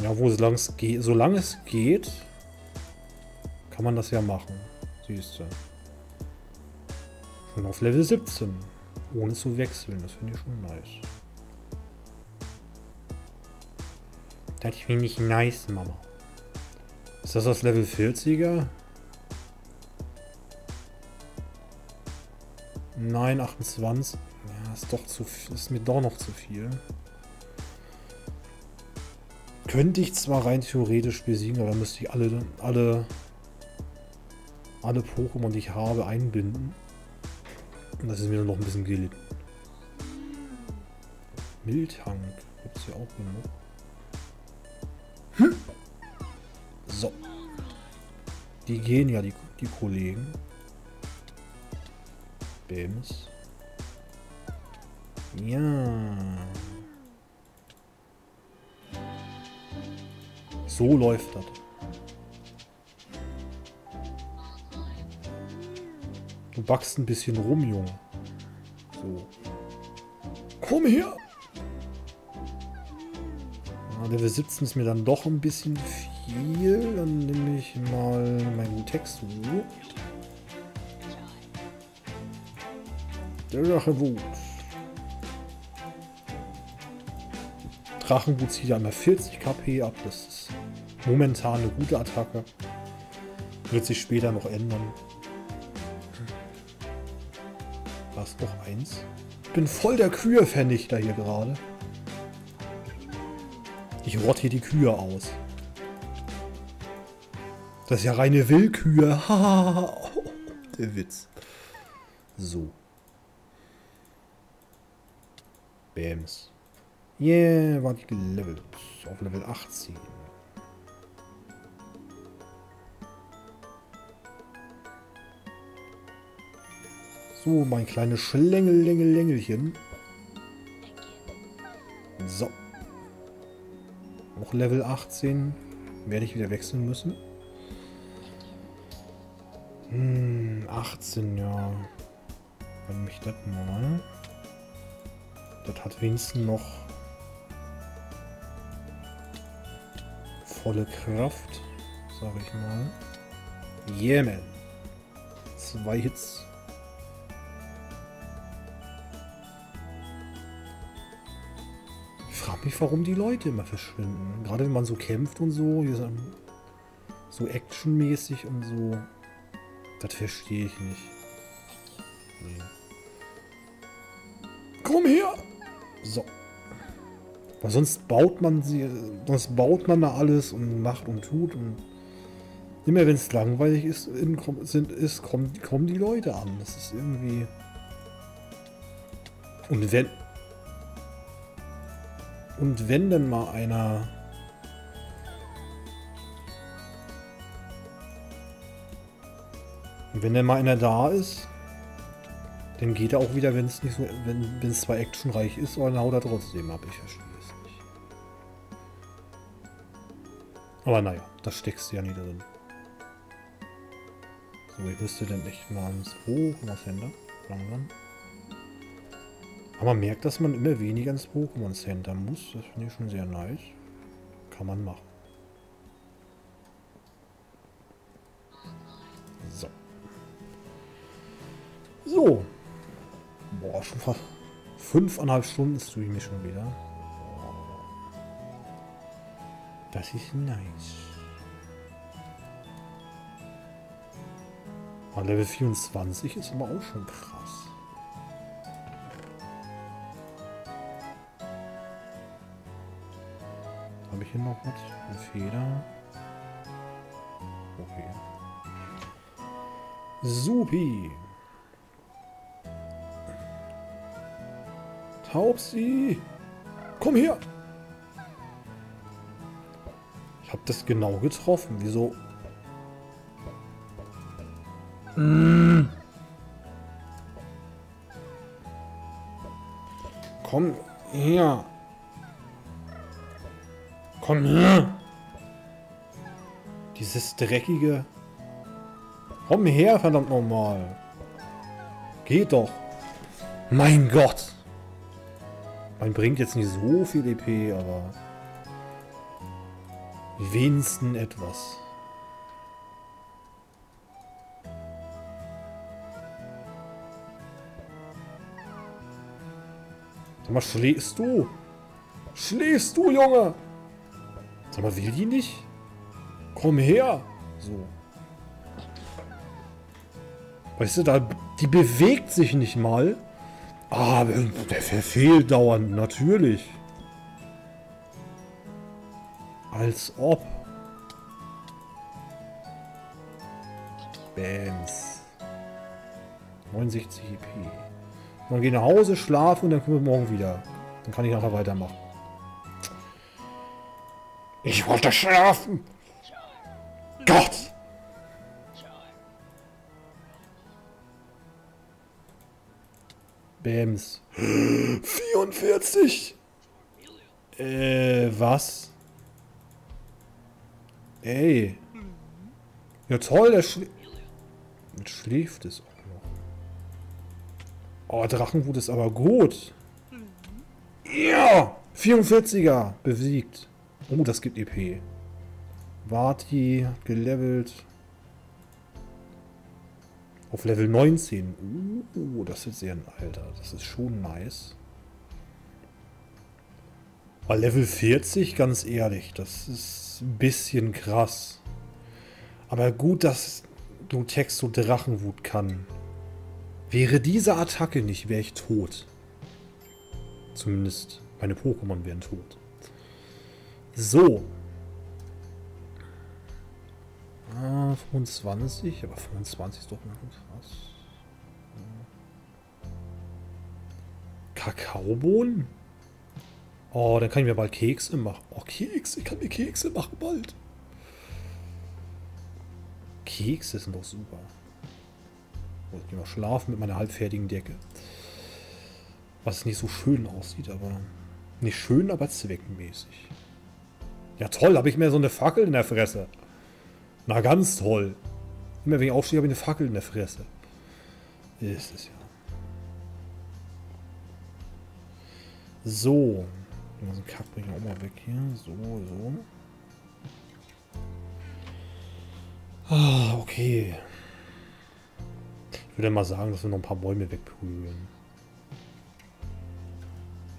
Ja, solange es geht, kann man das ja machen. Siehst du. Schon auf Level 17. Ohne zu wechseln. Das finde ich schon nice. Das finde ich nice, Mama. Ist das Level 40er? Nein, 28. Ja, ist doch zu viel. Ist mir doch noch zu viel. Könnte ich zwar rein theoretisch besiegen, aber dann müsste ich alle Pokémon, die ich habe, einbinden. Und das ist mir dann noch ein bisschen gelitten. Miltank gibt es ja auch genug. Hm. So. Die gehen ja, die Kollegen. Bims. Ja. So läuft das. Du wachst ein bisschen rum, Junge. So. Komm her! Ja, Level 17 ist mir dann doch ein bisschen viel. Dann nehme ich mal meinen Rutexo. Der Drachenwut. Drachenwut zieht ja einmal 40 KP ab. Das ist momentan eine gute Attacke. Wird sich später noch ändern. War es doch 1? bin voll der Kühe-Vernichter hier gerade. Ich rotte hier die Kühe aus. Das ist ja reine Willkür. Oh, der Witz. So. Bams. Yeah, war ich gelevelt. Auf Level 18. So, mein kleines Schlängelchen. So. Auch Level 18. Werde ich wieder wechseln müssen. 18, ja. Wenn mich das mal. Das hat wenigstens noch volle Kraft, sag ich mal. Yeah, man. 2 Hits. Ich frage mich, warum die Leute immer verschwinden. Gerade wenn man so kämpft und so, so actionmäßig und so. Das verstehe ich nicht. Nee. Komm her! So. Weil sonst baut man sie. Sonst baut man da alles und macht und tut. Und immer wenn es langweilig ist, kommen die Leute an. Das ist irgendwie. Und wenn. Und wenn dann mal einer. Und wenn dann mal einer da ist, dann geht er auch wieder, wenn es nicht so, wenn es zwar actionreich ist, aber dann haut er trotzdem ab. Ich verstehe es nicht. Aber naja, das steckst du ja nie drin. So, ich müsste dann echt mal ins Pokémon-Center. Langsam. Aber man merkt, dass man immer weniger ins Pokémon-Center muss. Das finde ich schon sehr nice. Kann man machen. So. So. Boah, schon fast 5,5 Stunden streame ich mich schon wieder. Das ist nice. Aber Level 24 ist aber auch schon krass. Habe ich hier noch was? Eine Feder. Okay. Supi. Taubsi! Komm her! Ich hab das genau getroffen. Wieso? Komm her! Komm her! Dieses dreckige... Komm her, verdammt nochmal! Geht doch! Mein Gott! Man bringt jetzt nicht so viel EP, aber wenigstens etwas. Sag mal, schläfst du? Schläfst du, Junge? Sag mal, will die nicht? Komm her! So. Weißt du, da, die bewegt sich nicht mal. Ah, der verfehlt dauernd, natürlich. Als ob. Bams. 69 EP. Dann geh nach Hause, schlafen und dann kommen wir morgen wieder. Dann kann ich nachher weitermachen. Ich wollte schlafen. Gott. Bams. 44! Was? Ey. Ja toll, der jetzt schläft es auch noch. Oh, Drachenwut ist aber gut. Ja! 44er! Besiegt. Oh, das gibt EP. Vati hat gelevelt. Auf Level 19. Das ist sehr, Alter. Das ist schon nice. Aber Level 40, ganz ehrlich, das ist ein bisschen krass. Aber gut, dass Rutexo Drachenwut kann. Wäre diese Attacke nicht, wäre ich tot. Zumindest meine Pokémon werden tot. So. 25, aber 25 ist doch mal krass. Kakaobohnen? Oh, dann kann ich mir bald Kekse machen. Oh, Kekse. Ich kann mir Kekse machen bald. Kekse sind doch super. Ich muss noch schlafen mit meiner halbfertigen Decke. Was nicht so schön aussieht, aber... Nicht schön, aber zweckmäßig. Ja toll, habe ich mir so eine Fackel in der Fresse. Na ganz toll. Immer wenn ich aufstehe, habe ich eine Fackel in der Fresse. Ist es ja. So. Den ganzen Kack bringe ich auch mal weg hier. So, so. Ah, okay. Ich würde mal sagen, dass wir noch ein paar Bäume wegprügeln.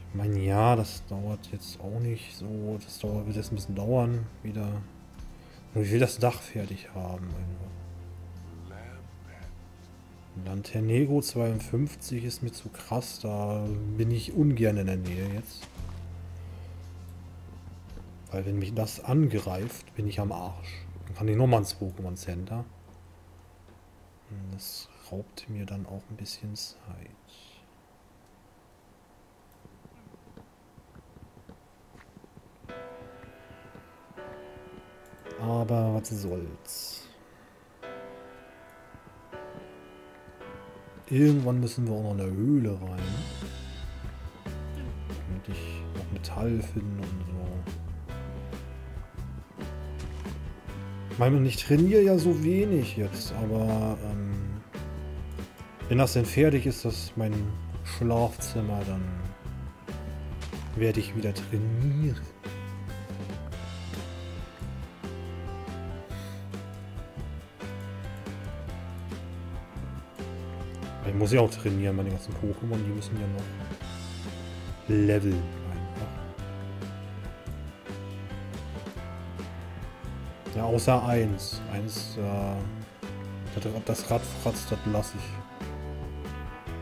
Ich meine, ja, das dauert jetzt auch nicht so. Das dauert, wird jetzt ein bisschen dauern wieder. Und ich will das Dach fertig haben. Lanternego 52 ist mir zu krass. Da bin ich ungern in der Nähe jetzt. Weil wenn mich das angreift, bin ich am Arsch. Dann kann ich nochmal ins Pokémon Center. Und das raubt mir dann auch ein bisschen Zeit. Aber was soll's. Irgendwann müssen wir auch noch in der Höhle rein. Damit ich noch Metall finde und so. Ich meine, ich trainiere ja so wenig jetzt, aber wenn das denn fertig ist, das mein Schlafzimmer, dann werde ich wieder trainieren. Ich muss ja auch trainieren, meine ganzen Pokémon, die müssen ja noch leveln einfach. Ja, außer eins. Eins, das Radfrass, das lasse ich.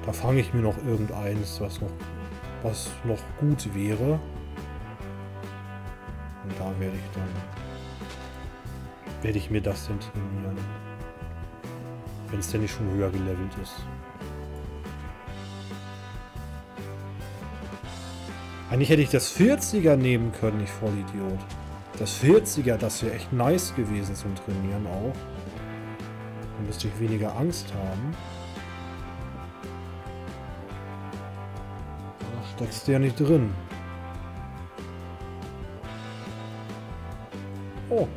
Da fange ich mir noch irgendeins, was noch gut wäre. Und da werde ich mir das denn trainieren. Wenn es denn nicht schon höher gelevelt ist. Eigentlich hätte ich das 40er nehmen können, ich Vollidiot. Das 40er, das wäre echt nice gewesen zum Trainieren auch. Da müsste ich weniger Angst haben. Da steckst du ja nicht drin. Oh,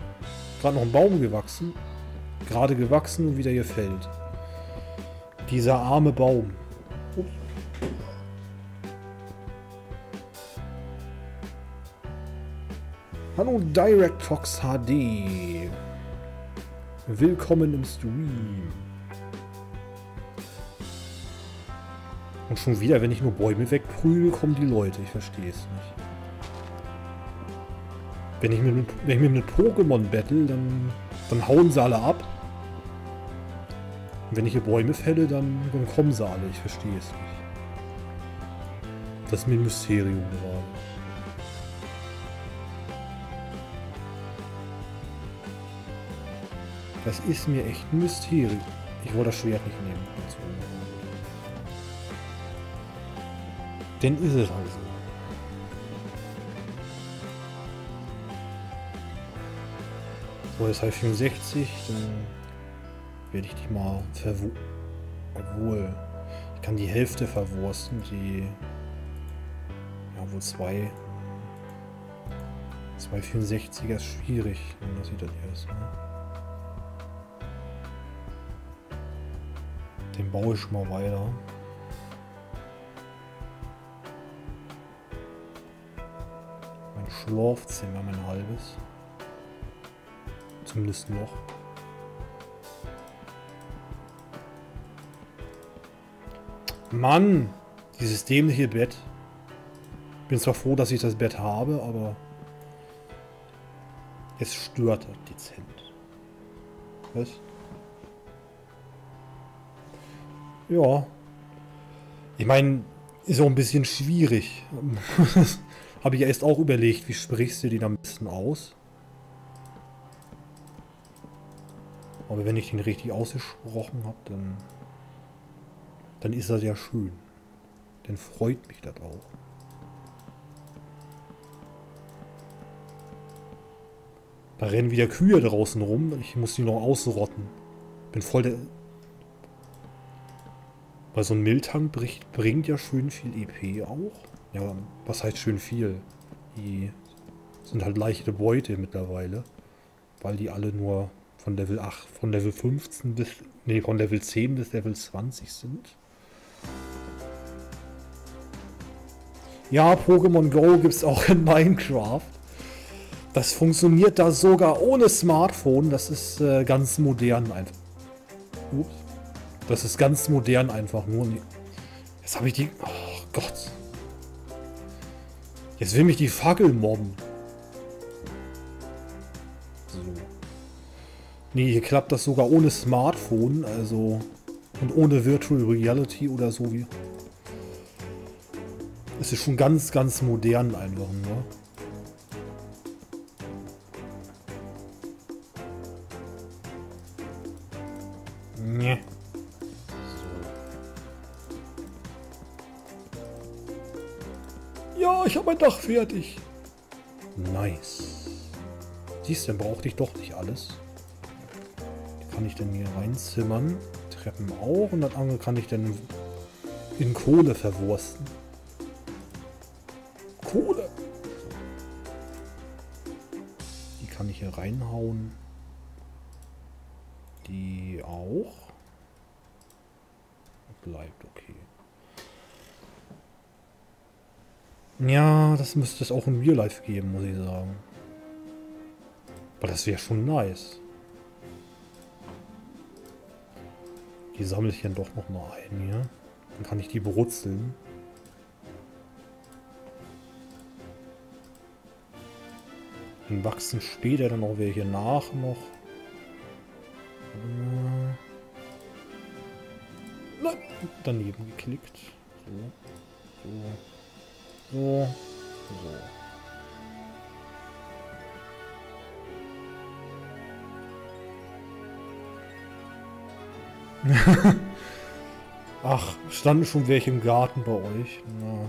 gerade noch ein Baum gewachsen. Gerade gewachsen und wieder hier fällt. Dieser arme Baum. Ups. Hallo DirectFox HD. Willkommen im Stream. Und schon wieder, wenn ich nur Bäume wegprügel, kommen die Leute. Ich verstehe es nicht. Wenn ich mit Pokémon battle, dann hauen sie alle ab. Und wenn ich hier Bäume fälle, dann kommen sie alle. Ich verstehe es nicht. Das ist mir ein Mysterium gerade. Das ist mir echt ein Mysterium. Ich wollte das Schwert nicht nehmen. Denn ist es halt so. So, jetzt habe ich 65. Dann werde ich die mal verwursten. Obwohl, ich kann die Hälfte verwursten. Die. Ja, wohl zwei. 264er ist schwierig. Und das sieht dann erst. Ne? Den baue ich schon mal weiter. Mein Schlafzimmer, mein halbes. Zumindest noch. Mann! Dieses dämliche Bett. Ich bin zwar froh, dass ich das Bett habe, aber es stört dezent. Was? Ja. Ich meine, Ist auch ein bisschen schwierig. Habe ich erst auch überlegt, wie sprichst du den am besten aus? Aber wenn ich den richtig ausgesprochen habe, dann ist das ja schön. Dann freut mich das auch. Da rennen wieder Kühe draußen rum. Ich muss die noch ausrotten. Bin voll der... Weil so ein Milchtank bringt ja schön viel EP auch. Ja, was heißt schön viel? Die sind halt leichte Beute mittlerweile. Weil die alle nur von Level 8, von Level 15 bis... Nee, von Level 10 bis Level 20 sind. Ja, Pokémon Go gibt es auch in Minecraft. Das funktioniert da sogar ohne Smartphone. Das ist ganz modern einfach. Ups. Das ist ganz modern einfach nur. Jetzt habe ich die... Oh Gott. Jetzt will mich die Fackel mobben. So. Nee, hier klappt das sogar ohne Smartphone. Also... Und ohne Virtual Reality oder so wie... Es ist schon ganz, ganz modern einfach nur. Nee. So. Ja, ich habe mein Dach fertig. Nice. Siehst du, dann brauchte ich doch nicht alles. Die kann ich dann hier reinzimmern. Treppen auch. Und das andere kann ich dann in Kohle verwursten. Kohle. Die kann ich hier reinhauen. Die auch. Bleibt okay. Ja, das müsste es auch in Real Life geben, muss ich sagen. Aber das wäre schon nice. Die sammle ich dann doch nochmal ein hier. Dann kann ich die brutzeln. Dann wachsen später dann auch welche nach noch. Nein, daneben geklickt. So. So. So. So. Ach, standen schon welche im Garten bei euch. Na.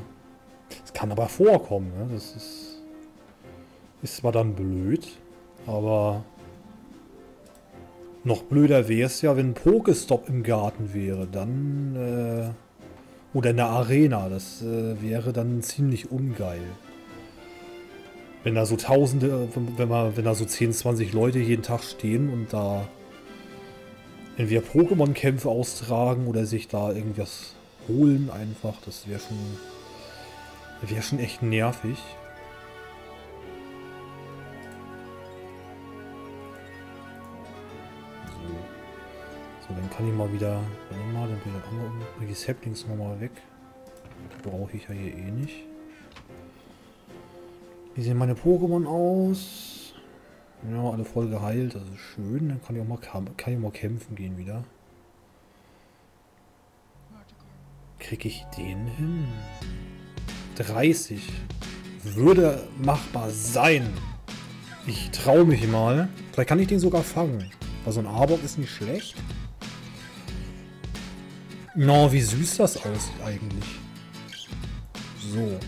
Das kann aber vorkommen, ne? Das ist zwar dann blöd, aber... Noch blöder wäre es ja, wenn ein Pokestop im Garten wäre, dann oder in der Arena, das wäre dann ziemlich ungeil. Wenn da so Tausende, wenn da so 10, 20 Leute jeden Tag stehen und da entweder Pokémon-Kämpfe austragen oder sich da irgendwas holen einfach, das wäre schon echt nervig. Dann kann ich mal wieder, warte mal, dann bringe ich die Saplings nochmal weg. Die brauche ich ja hier eh nicht. Wie sehen meine Pokémon aus? Ja, alle voll geheilt, das ist schön. Dann kann ich auch mal kämpfen gehen wieder. Kriege ich den hin? 30. Würde machbar sein. Ich traue mich mal. Vielleicht kann ich den sogar fangen. Weil so ein Arbok ist nicht schlecht. Na, wie süß das aussieht eigentlich. So.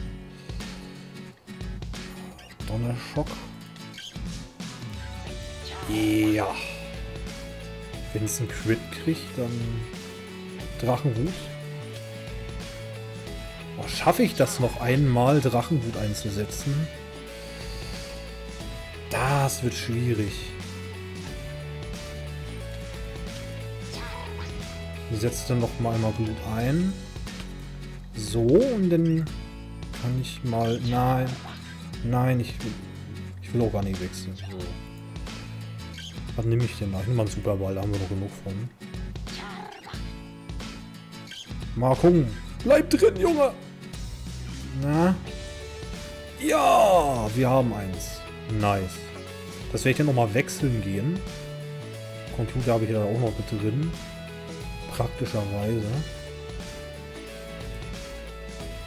Donnerschock. Ja. Wenn es einen Crit kriegt, dann Drachenwut. Oh, schaffe ich das noch einmal, Drachenwut einzusetzen? Das wird schwierig. Setzt dann noch mal einmal gut ein. So, und dann kann ich mal... Nein. Nein, ich will auch gar nicht wechseln. So. Was nehme ich denn da? Ich nehme mal einen Superball, da haben wir noch genug von. Mal gucken. Bleib drin, Junge! Na? Ja! Wir haben eins. Nice. Das werde ich dann nochmal wechseln gehen. Computer habe ich ja auch noch mit drin. Praktischerweise.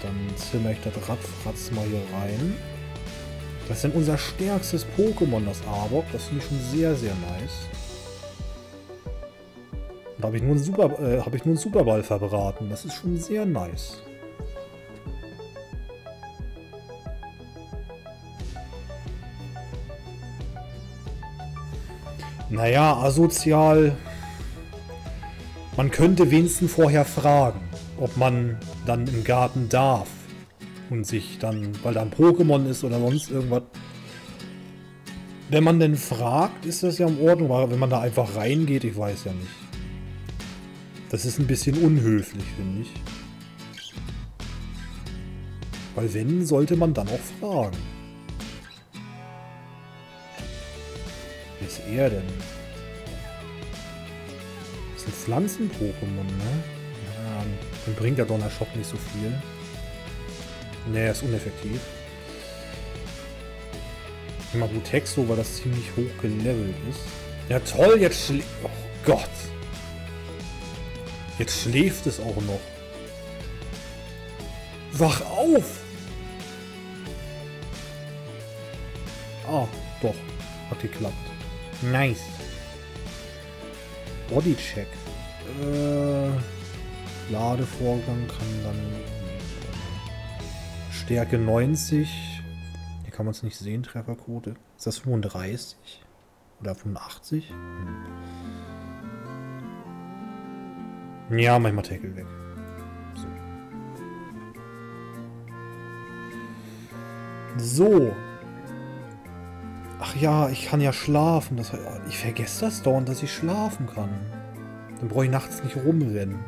Dann ziehen wir das Radfrass mal hier rein. Das ist dann unser stärkstes Pokémon, das Arbok. Das finde ich schon sehr, sehr nice. Da habe ich nur einen Superball verbraten. Das ist schon sehr nice. Naja, asozial. Man könnte wenigstens vorher fragen, ob man dann im Garten darf. Und sich dann, weil da ein Pokémon ist oder sonst irgendwas. Wenn man denn fragt, ist das ja in Ordnung. Aber wenn man da einfach reingeht, ich weiß ja nicht. Das ist ein bisschen unhöflich, finde ich. Weil wenn, sollte man dann auch fragen. Wer ist er denn? Das ist ein Pflanzen-Pokémon, ne? Ja, dann bringt der Donnerschock nicht so viel. Ne, ist uneffektiv. Mal Rutexo, weil das ziemlich hoch gelevelt ist. Ja toll, jetzt schläft... Oh Gott! Jetzt schläft es auch noch. Wach auf! Ah, doch. Hat geklappt. Nice. Bodycheck. Ladevorgang kann dann... Stärke 90. Hier kann man es nicht sehen, Trefferquote. Ist das 35? Oder 85? Hm. Ja, manchmal Tackle weg. So. Ach ja, ich kann ja schlafen. Das, ich vergesse das dauernd, dass ich schlafen kann. Dann brauche ich nachts nicht rumrennen.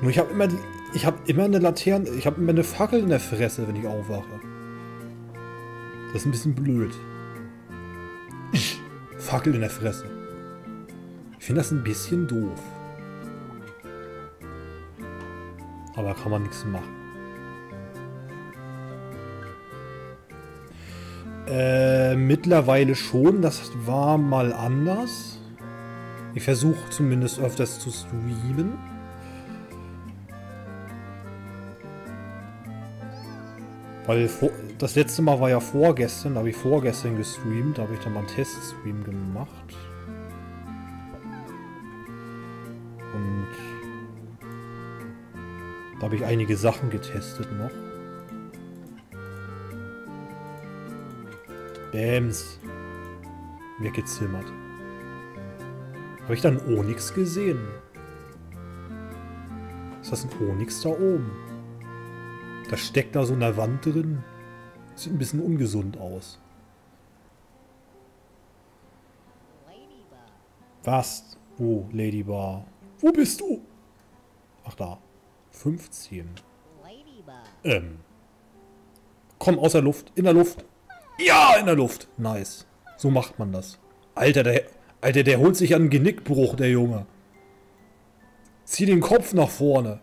Nur ich habe immer die... Ich habe immer eine Laterne, ich habe immer eine Fackel in der Fresse, wenn ich aufwache. Das ist ein bisschen blöd. Fackel in der Fresse. Ich finde das ein bisschen doof. Aber kann man nichts machen. Mittlerweile schon, das war mal anders. Ich versuche zumindest öfters zu streamen. Weil das letzte Mal war ja vorgestern, da habe ich vorgestern gestreamt, da habe ich dann mal einen Teststream gemacht. Und da habe ich einige Sachen getestet noch. Bams. Weggezimmert. Habe ich dann Onyx gesehen? Ist das ein Onyx da oben? Das steckt da so in der Wand drin. Sieht ein bisschen ungesund aus. Was? Wo, Ladybar? Wo bist du? Ach da. 15. Komm aus der Luft. In der Luft. Ja, in der Luft. Nice. So macht man das. Alter, der holt sich einen Genickbruch, der Junge. Zieh den Kopf nach vorne.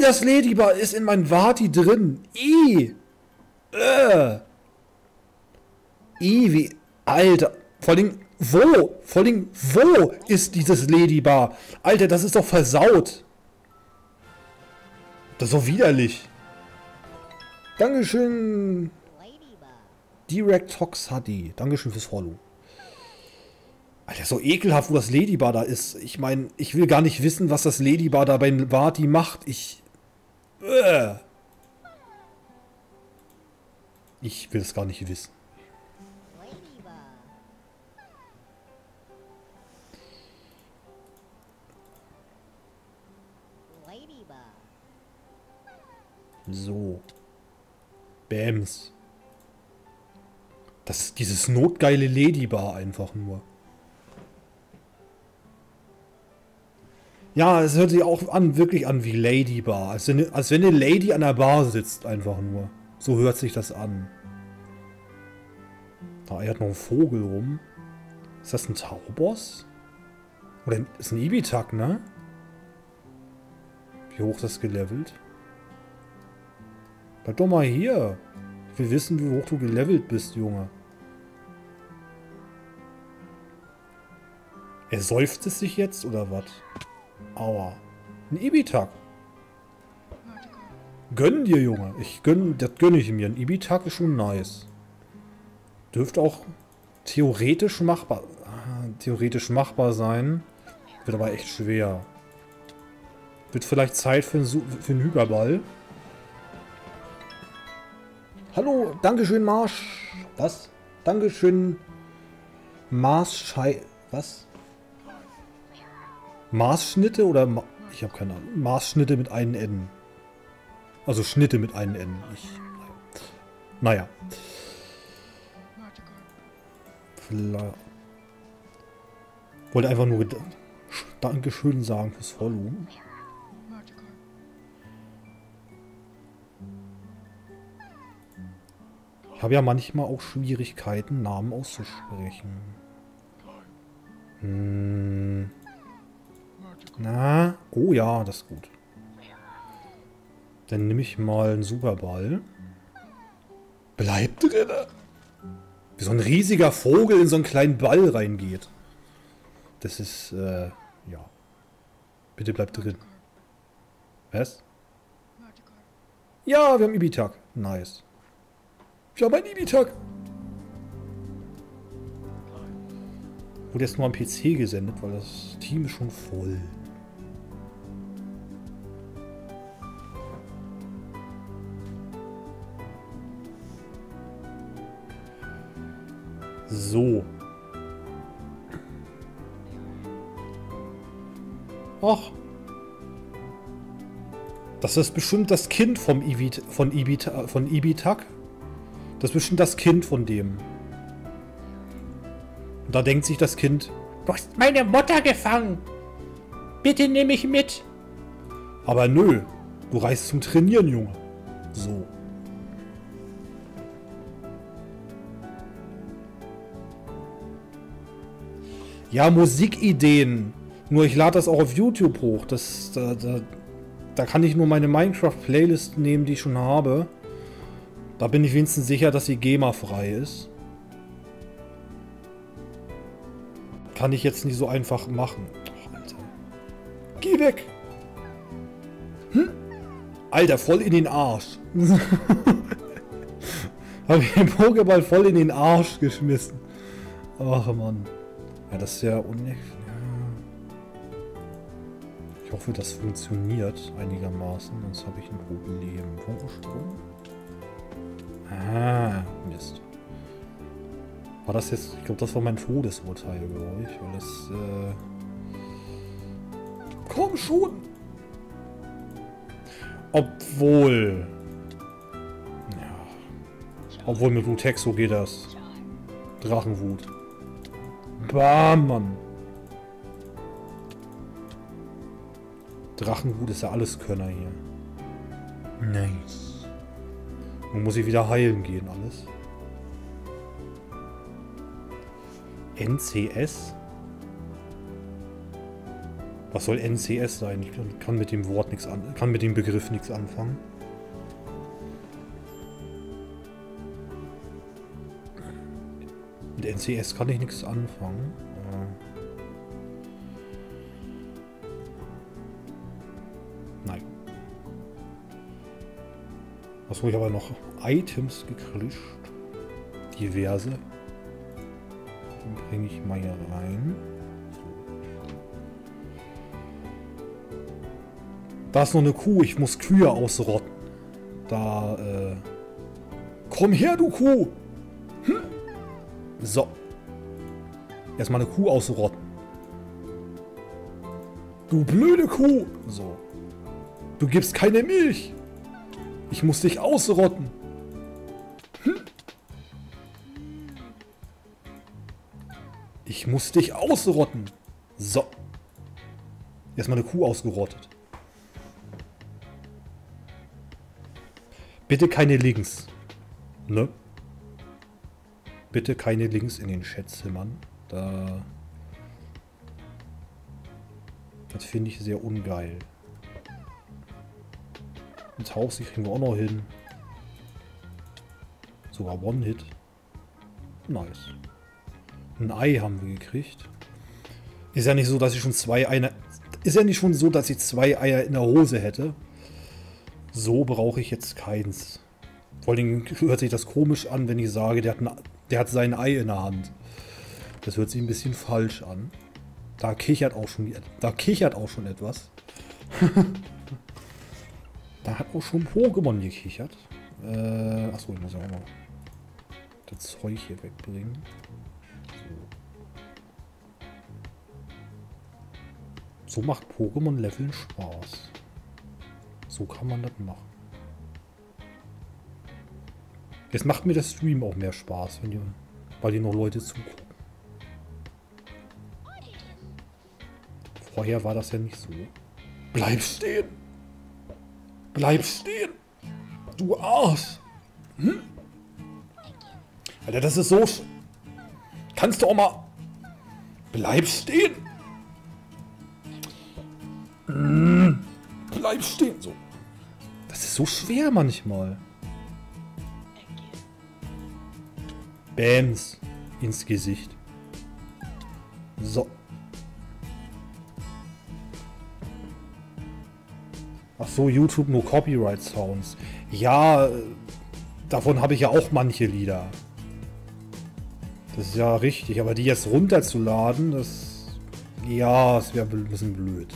Das Ladybug ist in mein Vati drin. Wie... Alter. Vor allem, wo? Vor allem, wo ist dieses Ladybug? Alter, das ist doch versaut. Das ist doch widerlich. Dankeschön. Direct Tox Huddy. Dankeschön fürs Follow. Alter, so ekelhaft, wo das Ladybug da ist. Ich meine, ich will gar nicht wissen, was das Ladybug da bei Vati macht. Ich will es gar nicht wissen. So. Bams. Das ist dieses notgeile Ladybug einfach nur. Ja, es hört sich auch an, wirklich an wie Ladybar. Als wenn eine Lady an der Bar sitzt, einfach nur. So hört sich das an. Da eiert noch ein Vogel rum. Ist das ein Tauboss? Oder ist ein Ibitak, ne? Wie hoch ist das gelevelt? Bleib doch mal hier. Ich will wissen, wie hoch du gelevelt bist, Junge. Er seufzt es sich jetzt, oder was? Aua. Ein Ibitak. Gönn dir, Junge. Das gönne ich mir. Ein Ibitak ist schon nice. Dürfte auch theoretisch machbar sein. Wird aber echt schwer. Wird vielleicht Zeit für einen Hyperball. Hallo, Dankeschön, Marsch. Was? Dankeschön, Maßschei... Was? Maßschnitte oder... ich habe keine Ahnung. Maßschnitte mit einem N. Also Schnitte mit einem N. Naja. Wollte einfach nur Dankeschön sagen fürs Follow. Ich habe ja manchmal auch Schwierigkeiten, Namen auszusprechen. Hm. Na, oh ja, das ist gut. Dann nehme ich mal einen Superball. Bleib drin! Wie so ein riesiger Vogel in so einen kleinen Ball reingeht. Das ist, ja. Bitte bleib drin. Was? Ja, wir haben Ibitak. Nice. Ich habe einen Ibitak. Wurde jetzt nur am PC gesendet, weil das Team ist schon voll. So. Ach. Das ist bestimmt das Kind vom Ibitak. Das ist bestimmt das Kind von dem. Und da denkt sich das Kind, du hast meine Mutter gefangen. Bitte nimm mich mit. Aber nö, du reist zum Trainieren, Junge. So. Ja, Musikideen. Nur ich lade das auch auf YouTube hoch. Da kann ich nur meine Minecraft-Playlist nehmen, die ich schon habe. Da bin ich wenigstens sicher, dass sie GEMA-frei ist. Kann ich jetzt nicht so einfach machen. Och, Alter. Geh weg! Hm? Alter, voll in den Arsch. Habe ich den Pokéball voll in den Arsch geschmissen. Ach, Mann. Ja, das ist ja unnötig. Ich hoffe, das funktioniert einigermaßen. Sonst habe ich ein Problem. Funkstrom? Ah, Mist. War das jetzt... Ich glaube, das war mein Todesurteil, glaube ich. Weil das... Komm schon! Obwohl... Ja. Obwohl mit Rutexo geht das. Drachenwut. Bam, Mann. Drachenwut ist ja Alleskönner hier. Nice. Nun muss ich wieder heilen gehen, alles. NCS? Was soll NCS sein? Ich kann mit dem Wort nichts an, kann mit dem Begriff nichts anfangen. Mit NCS kann ich nichts anfangen. Achso, ich habe aber noch Items gekriegt. Diverse. Die bringe ich mal hier rein. Da ist noch eine Kuh. Ich muss Kühe ausrotten. Da, komm her, du Kuh! Hm? So. Erstmal eine Kuh ausrotten. Du blöde Kuh! So. Du gibst keine Milch! Ich muss dich ausrotten. Hm? Ich muss dich ausrotten. So. Erstmal eine Kuh ausgerottet. Bitte keine Links. Ne? Bitte keine Links in den Chatzimmern. Da. Das finde ich sehr ungeil. Taubsi kriegen wir auch noch hin. Sogar One-Hit. Nice. Ein Ei haben wir gekriegt. Ist ja nicht so, dass ich schon zwei Ist ja nicht schon so, dass ich 2 Eier in der Hose hätte. So brauche ich jetzt keins. Vor allem hört sich das komisch an, wenn ich sage, der hat sein Ei in der Hand. Das hört sich ein bisschen falsch an. Da kichert auch schon etwas. Da hat auch schon Pokémon gekichert. Achso, ich muss auch mal das Zeug hier wegbringen. So macht Pokémon-Leveln Spaß. So kann man das machen. Jetzt macht mir das Stream auch mehr Spaß, wenn weil die noch Leute zugucken. Vorher war das ja nicht so. Bleib stehen! Bleib stehen! Du Arsch! Hm? Alter, das ist so... Kannst du auch mal... Bleib stehen! Bleib stehen! So. Das ist so schwer manchmal. Bams! Ins Gesicht. So. Ach so, YouTube nur Copyright Sounds. Ja, davon habe ich ja auch manche Lieder. Das ist ja richtig, aber die jetzt runterzuladen, das... Ja, es wäre ein bisschen blöd.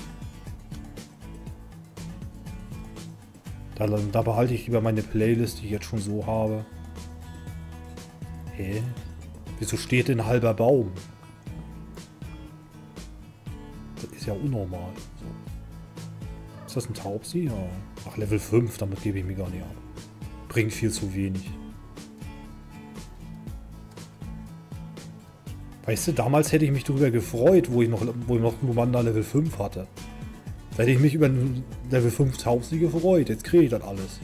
Da behalte ich lieber meine Playlist, die ich jetzt schon so habe. Hä? Wieso steht denn halber Baum? Das ist ja unnormal. So. Ist das ein Taubsi? Ja. Ach, Level 5, damit gebe ich mir gar nicht ab. Bringt viel zu wenig. Weißt du, damals hätte ich mich darüber gefreut, wo ich noch Lumanda Level 5 hatte. Da hätte ich mich über einen Level 5 Taubsi gefreut. Jetzt kriege ich das alles.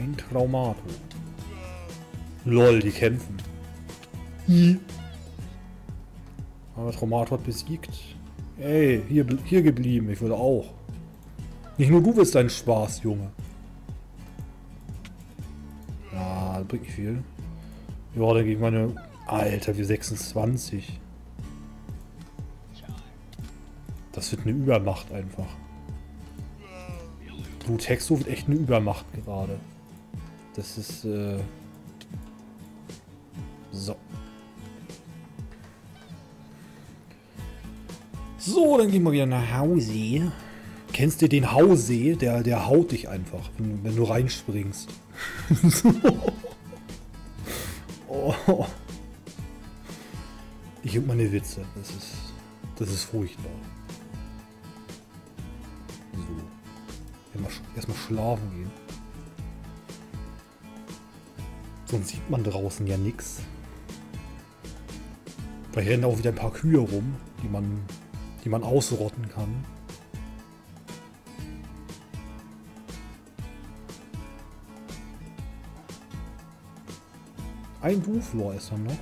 Ein Traumato. Lol, die kämpfen. Aber Traumato hat besiegt. Ey, hier geblieben. Ich würde auch. Nicht nur du willst deinen Spaß, Junge. Ja, das bringt nicht viel. Ja, da gehe ich meine... Alter, wir 26. Das wird eine Übermacht einfach. Rutexo wird echt eine Übermacht gerade. Das ist... So. So, dann gehen wir wieder nach Hause. Kennst du den Hause? Der haut dich einfach, wenn du reinspringst. Oh. Ich hab meine Witze. Das ist furchtbar. So. Erstmal schlafen gehen. Sonst sieht man draußen ja nichts. Da rennen auch wieder ein paar Kühe rum, die man ausrotten kann. Ein Buflor ist dann noch.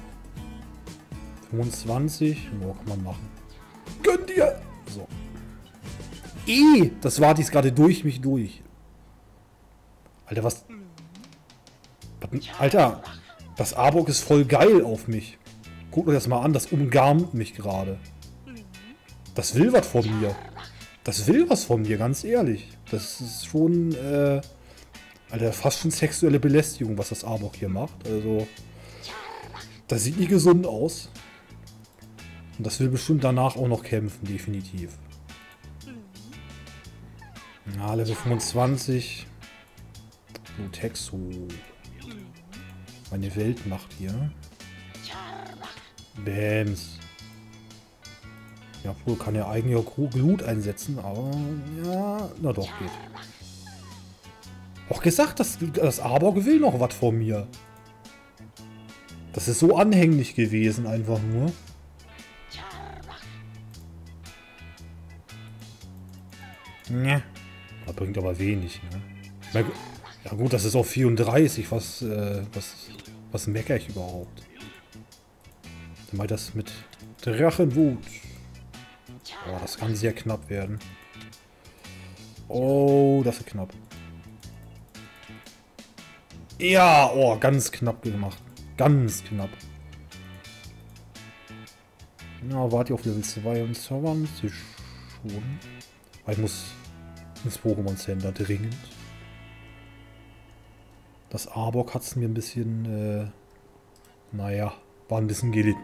25, ja, kann man machen. Gönn dir! So. Das war dies gerade durch mich durch. Alter, Alter, das A-Book ist voll geil auf mich. Guckt euch das mal an, das umgarnt mich gerade. Das will was von mir. Das will was von mir, ganz ehrlich. Das ist schon, Alter, fast schon sexuelle Belästigung, was das Arbok hier macht. Also, das sieht nicht gesund aus. Und das will bestimmt danach auch noch kämpfen, definitiv. Na, Level 25. Rutexo. Meine Welt macht hier. Bams. Ja, wohl kann ja eigentlich auch Glut einsetzen, aber ja, na doch, geht. Auch gesagt, das Arbok will noch was von mir. Das ist so anhänglich gewesen, einfach nur. Ne, das bringt aber wenig, ne? Ja gut, das ist auf 34, was meckere ich überhaupt? Dann mal das mit Drachenwut. Oh, das kann sehr knapp werden. Oh, das ist knapp. Ja, oh, ganz knapp gemacht. Ganz knapp. Na, warte ich auf Level 22 schon. Aber ich muss ins Pokémon Center dringend. Das Arbok hat es mir ein bisschen, naja, war ein bisschen gelitten.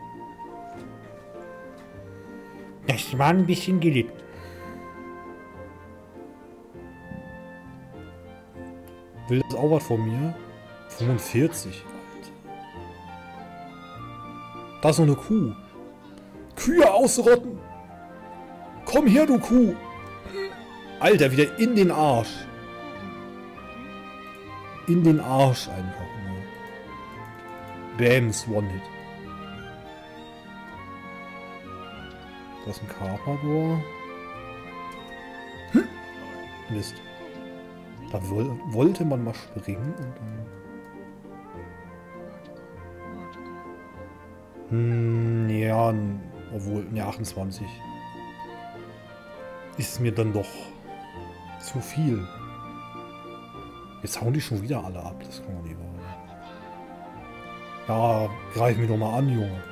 Das war ein bisschen gelitten. Will das auch was von mir? 45. Das ist noch eine Kuh. Kühe ausrotten! Komm her, du Kuh! Alter, wieder in den Arsch. In den Arsch einfach nur. Bams, One-Hit. Das ist ein Carpador. Hm? Mist. Da wollte man mal springen und dann... ja, obwohl, ne, 28. Ist mir dann doch zu viel. Jetzt hauen die schon wieder alle ab, das kann man nicht machen. Ja, greif mich doch mal an, Junge.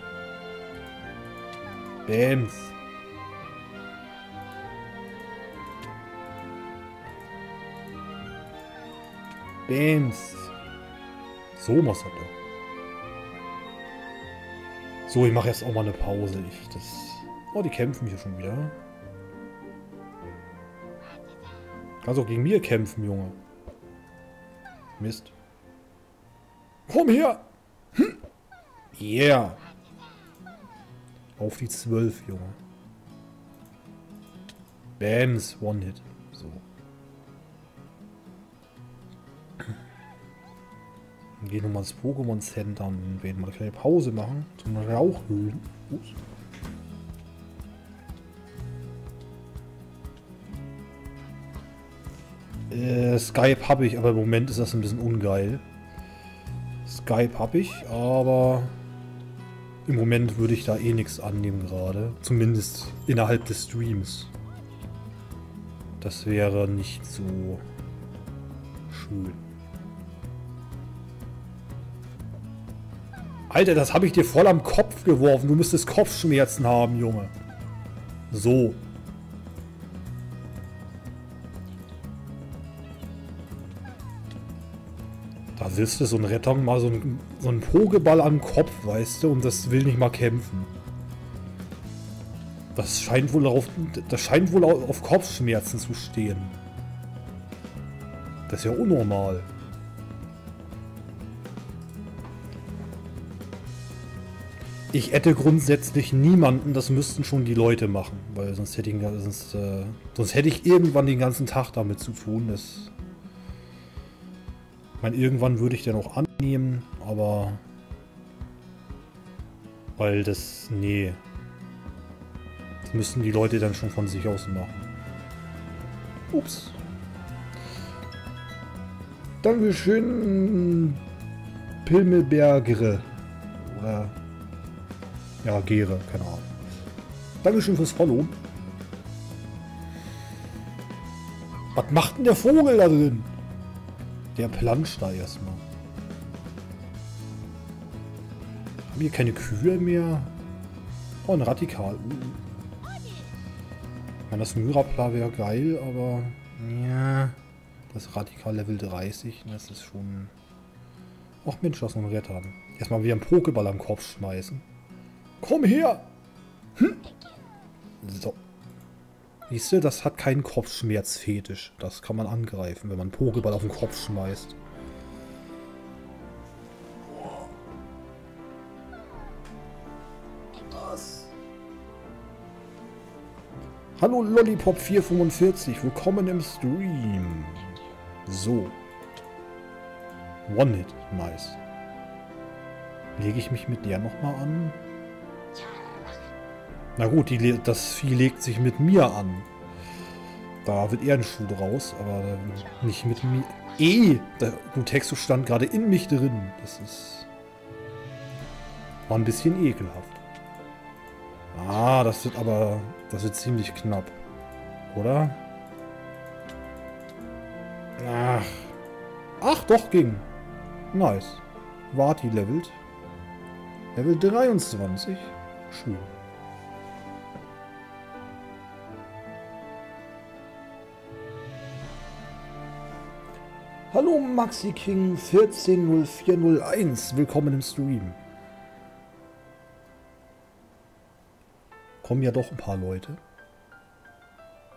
Bams. Bams. So muss er doch. So, ich mache jetzt auch mal eine Pause. Oh, die kämpfen hier schon wieder. Kannst auch gegen mir kämpfen, Junge. Mist. Komm her! Hm. Yeah! Auf die 12, Junge. Bams, One-Hit. So. Dann gehen wir mal ins Pokémon Center und werden mal eine kleine Pause machen zum Rauchhöhlen. Ups. Skype habe ich, aber im Moment ist das ein bisschen ungeil. Skype habe ich, aber im Moment würde ich da eh nichts annehmen gerade. Zumindest innerhalb des Streams. Das wäre nicht so schön. Alter, das habe ich dir voll am Kopf geworfen. Du müsstest Kopfschmerzen haben, Junge. So. Da willst du so ein Retan mal so einen Pokéball am Kopf, weißt du, und das will nicht mal kämpfen. Das scheint wohl auf Kopfschmerzen zu stehen. Das ist ja unnormal. Ich hätte grundsätzlich niemanden, das müssten schon die Leute machen, weil sonst hätte ich irgendwann den ganzen Tag damit zu tun. Ich meine, irgendwann würde ich den auch annehmen, aber weil das, nee, das müssten die Leute dann schon von sich aus machen. Ups. Dankeschön, Pilmelbergere. Oder... ja, Gere, keine Ahnung. Dankeschön fürs Follow. Was macht denn der Vogel da drin? Der planscht da erstmal. Haben wir keine Kühe mehr? Oh, ein Radikal. Ich meine, das Myrapla wäre geil, aber... ja, das Radikal Level 30, das ist schon... ach Mensch, was noch ein Retan. Erstmal wieder einen Pokéball am Kopf schmeißen. Komm her! Hm. So. Siehst du, das hat keinen Kopfschmerzfetisch. Das kann man angreifen, wenn man einen Pokéball auf den Kopf schmeißt. Was? Hallo Lollipop445, willkommen im Stream. So. One-Hit, nice. Lege ich mich mit der nochmal an? Na gut, das Vieh legt sich mit mir an. Da wird eher ein Schuh draus, aber nicht mit mir. Der Rutexo stand gerade in mich drin. Das ist... war ein bisschen ekelhaft. Ah, das wird aber... das wird ziemlich knapp. Oder? Ach. Ach, doch, ging. Nice. Vati levelt. Level 23. Schuh. Maxi King 140401. Willkommen im Stream. Kommen ja doch ein paar Leute.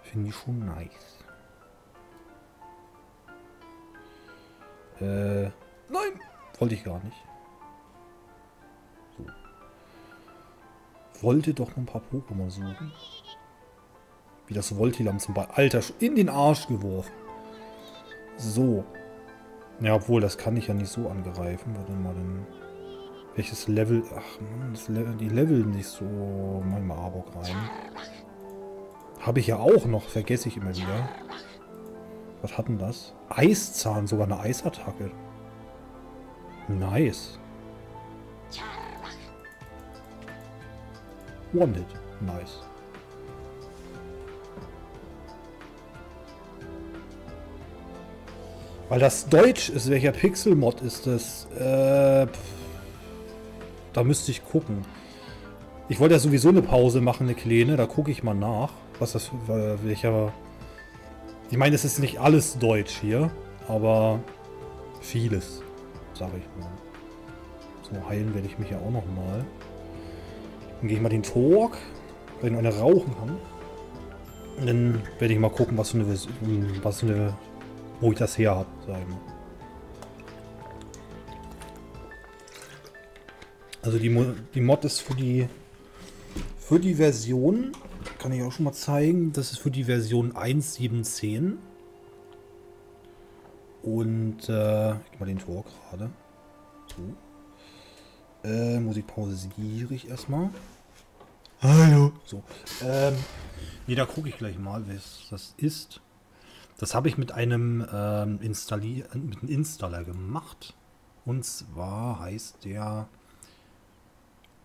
Finde ich schon nice. Nein, wollte ich gar nicht. So. Wollte doch noch ein paar Pokémon suchen. Wie das Voltilamm zum Beispiel. Alter, in den Arsch geworfen. So. Ja, obwohl, das kann ich ja nicht so angreifen. Warte mal, denn welches Level? Ach man, das Level, die leveln nicht so manchmal Arbok rein. Habe ich ja auch noch, vergesse ich immer wieder. Was hat denn das? Eiszahn, sogar eine Eisattacke. Nice. One hit. Nice. Weil das Deutsch ist, welcher Pixelmod ist das? Da müsste ich gucken. Ich wollte ja sowieso eine Pause machen, eine kleine. Da gucke ich mal nach, was das welcher. Ich meine, es ist nicht alles Deutsch hier, aber vieles, sage ich mal. So, heilen werde ich mich ja auch noch mal. Dann gehe ich mal den Torque, wenn einer rauchen kann. Und dann werde ich mal gucken, was für eine wo ich das her habe, sage ich mal. Also die Mod ist für die Version, kann ich auch schon mal zeigen, das ist für die Version 1.7.10. Und ich geh mal den Tor gerade. So. Musik pausiere ich erstmal. Hallo. So. Nee, da gucke ich gleich mal, was das ist. Das habe ich mit einem Installer gemacht. Und zwar heißt der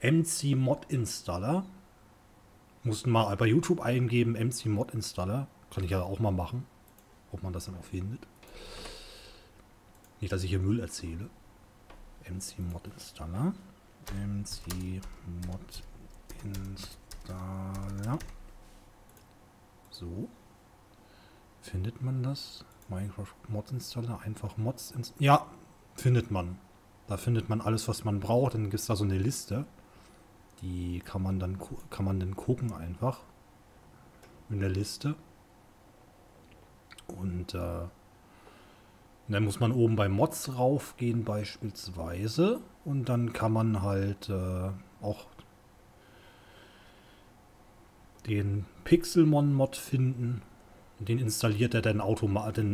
MC Mod Installer. Mussten mal bei YouTube eingeben, MC Mod Installer. Kann ich ja auch mal machen, ob man das dann auch findet. Nicht, dass ich hier Müll erzähle. MC Mod Installer. MC Mod Installer. So. Findet man das? Minecraft Mod Installer. Einfach Mods Installer. Ja, findet man. Da findet man alles, was man braucht. Dann gibt es da so eine Liste. Die kann man dann gucken einfach. In der Liste. Und dann muss man oben bei Mods raufgehen beispielsweise. Und dann kann man halt auch den Pixelmon-Mod finden. Den installiert er dann automatisch.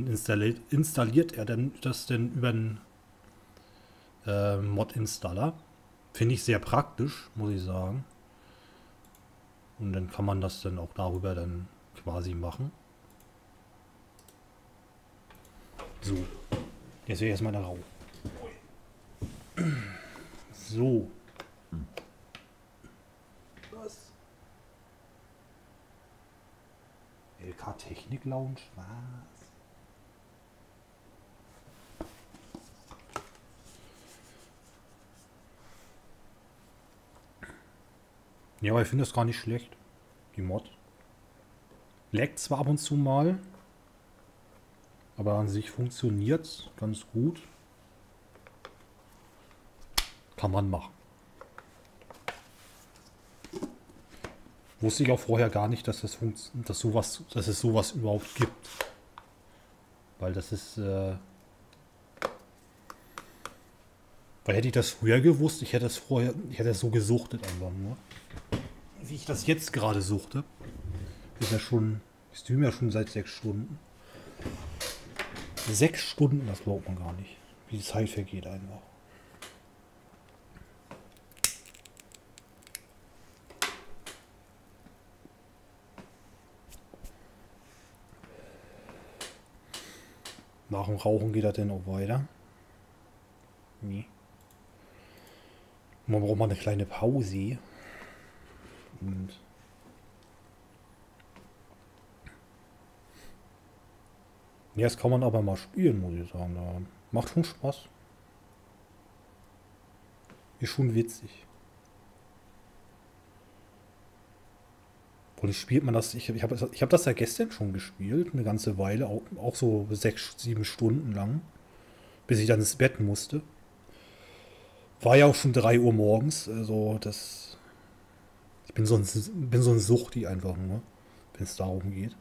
Installiert er dann das denn über den Mod-Installer. Finde ich sehr praktisch, muss ich sagen. Und dann kann man das dann auch darüber dann quasi machen. So. Jetzt will ich erstmal da rauf. So. Was? LK Technik Lounge? Was? Ja, aber ich finde das gar nicht schlecht, die Mod. Laggt zwar ab und zu mal, aber an sich funktioniert es ganz gut. Kann man machen. Wusste ich auch vorher gar nicht, dass es sowas überhaupt gibt. Weil das ist... Weil hätte ich das früher gewusst, ich hätte das so gesuchtet einfach nur. Wie ich das jetzt gerade suchte. Ist ja schon. Ich streame ja schon seit 6 Stunden. 6 Stunden, das glaubt man gar nicht. Wie die Zeit vergeht einfach. Nach dem Rauchen geht das denn auch weiter? Nee. Man braucht mal eine kleine Pause. Und ja, das kann man aber mal spielen, muss ich sagen. Da macht schon Spaß. Ist schon witzig. Und spielt man das? Ich hab das ja gestern schon gespielt, eine ganze Weile, auch so 6, 7 Stunden lang. bis ich dann ins Bett musste. War ja auch schon 3 Uhr morgens, also das... Ich bin so ein Suchti einfach nur, wenn es darum geht.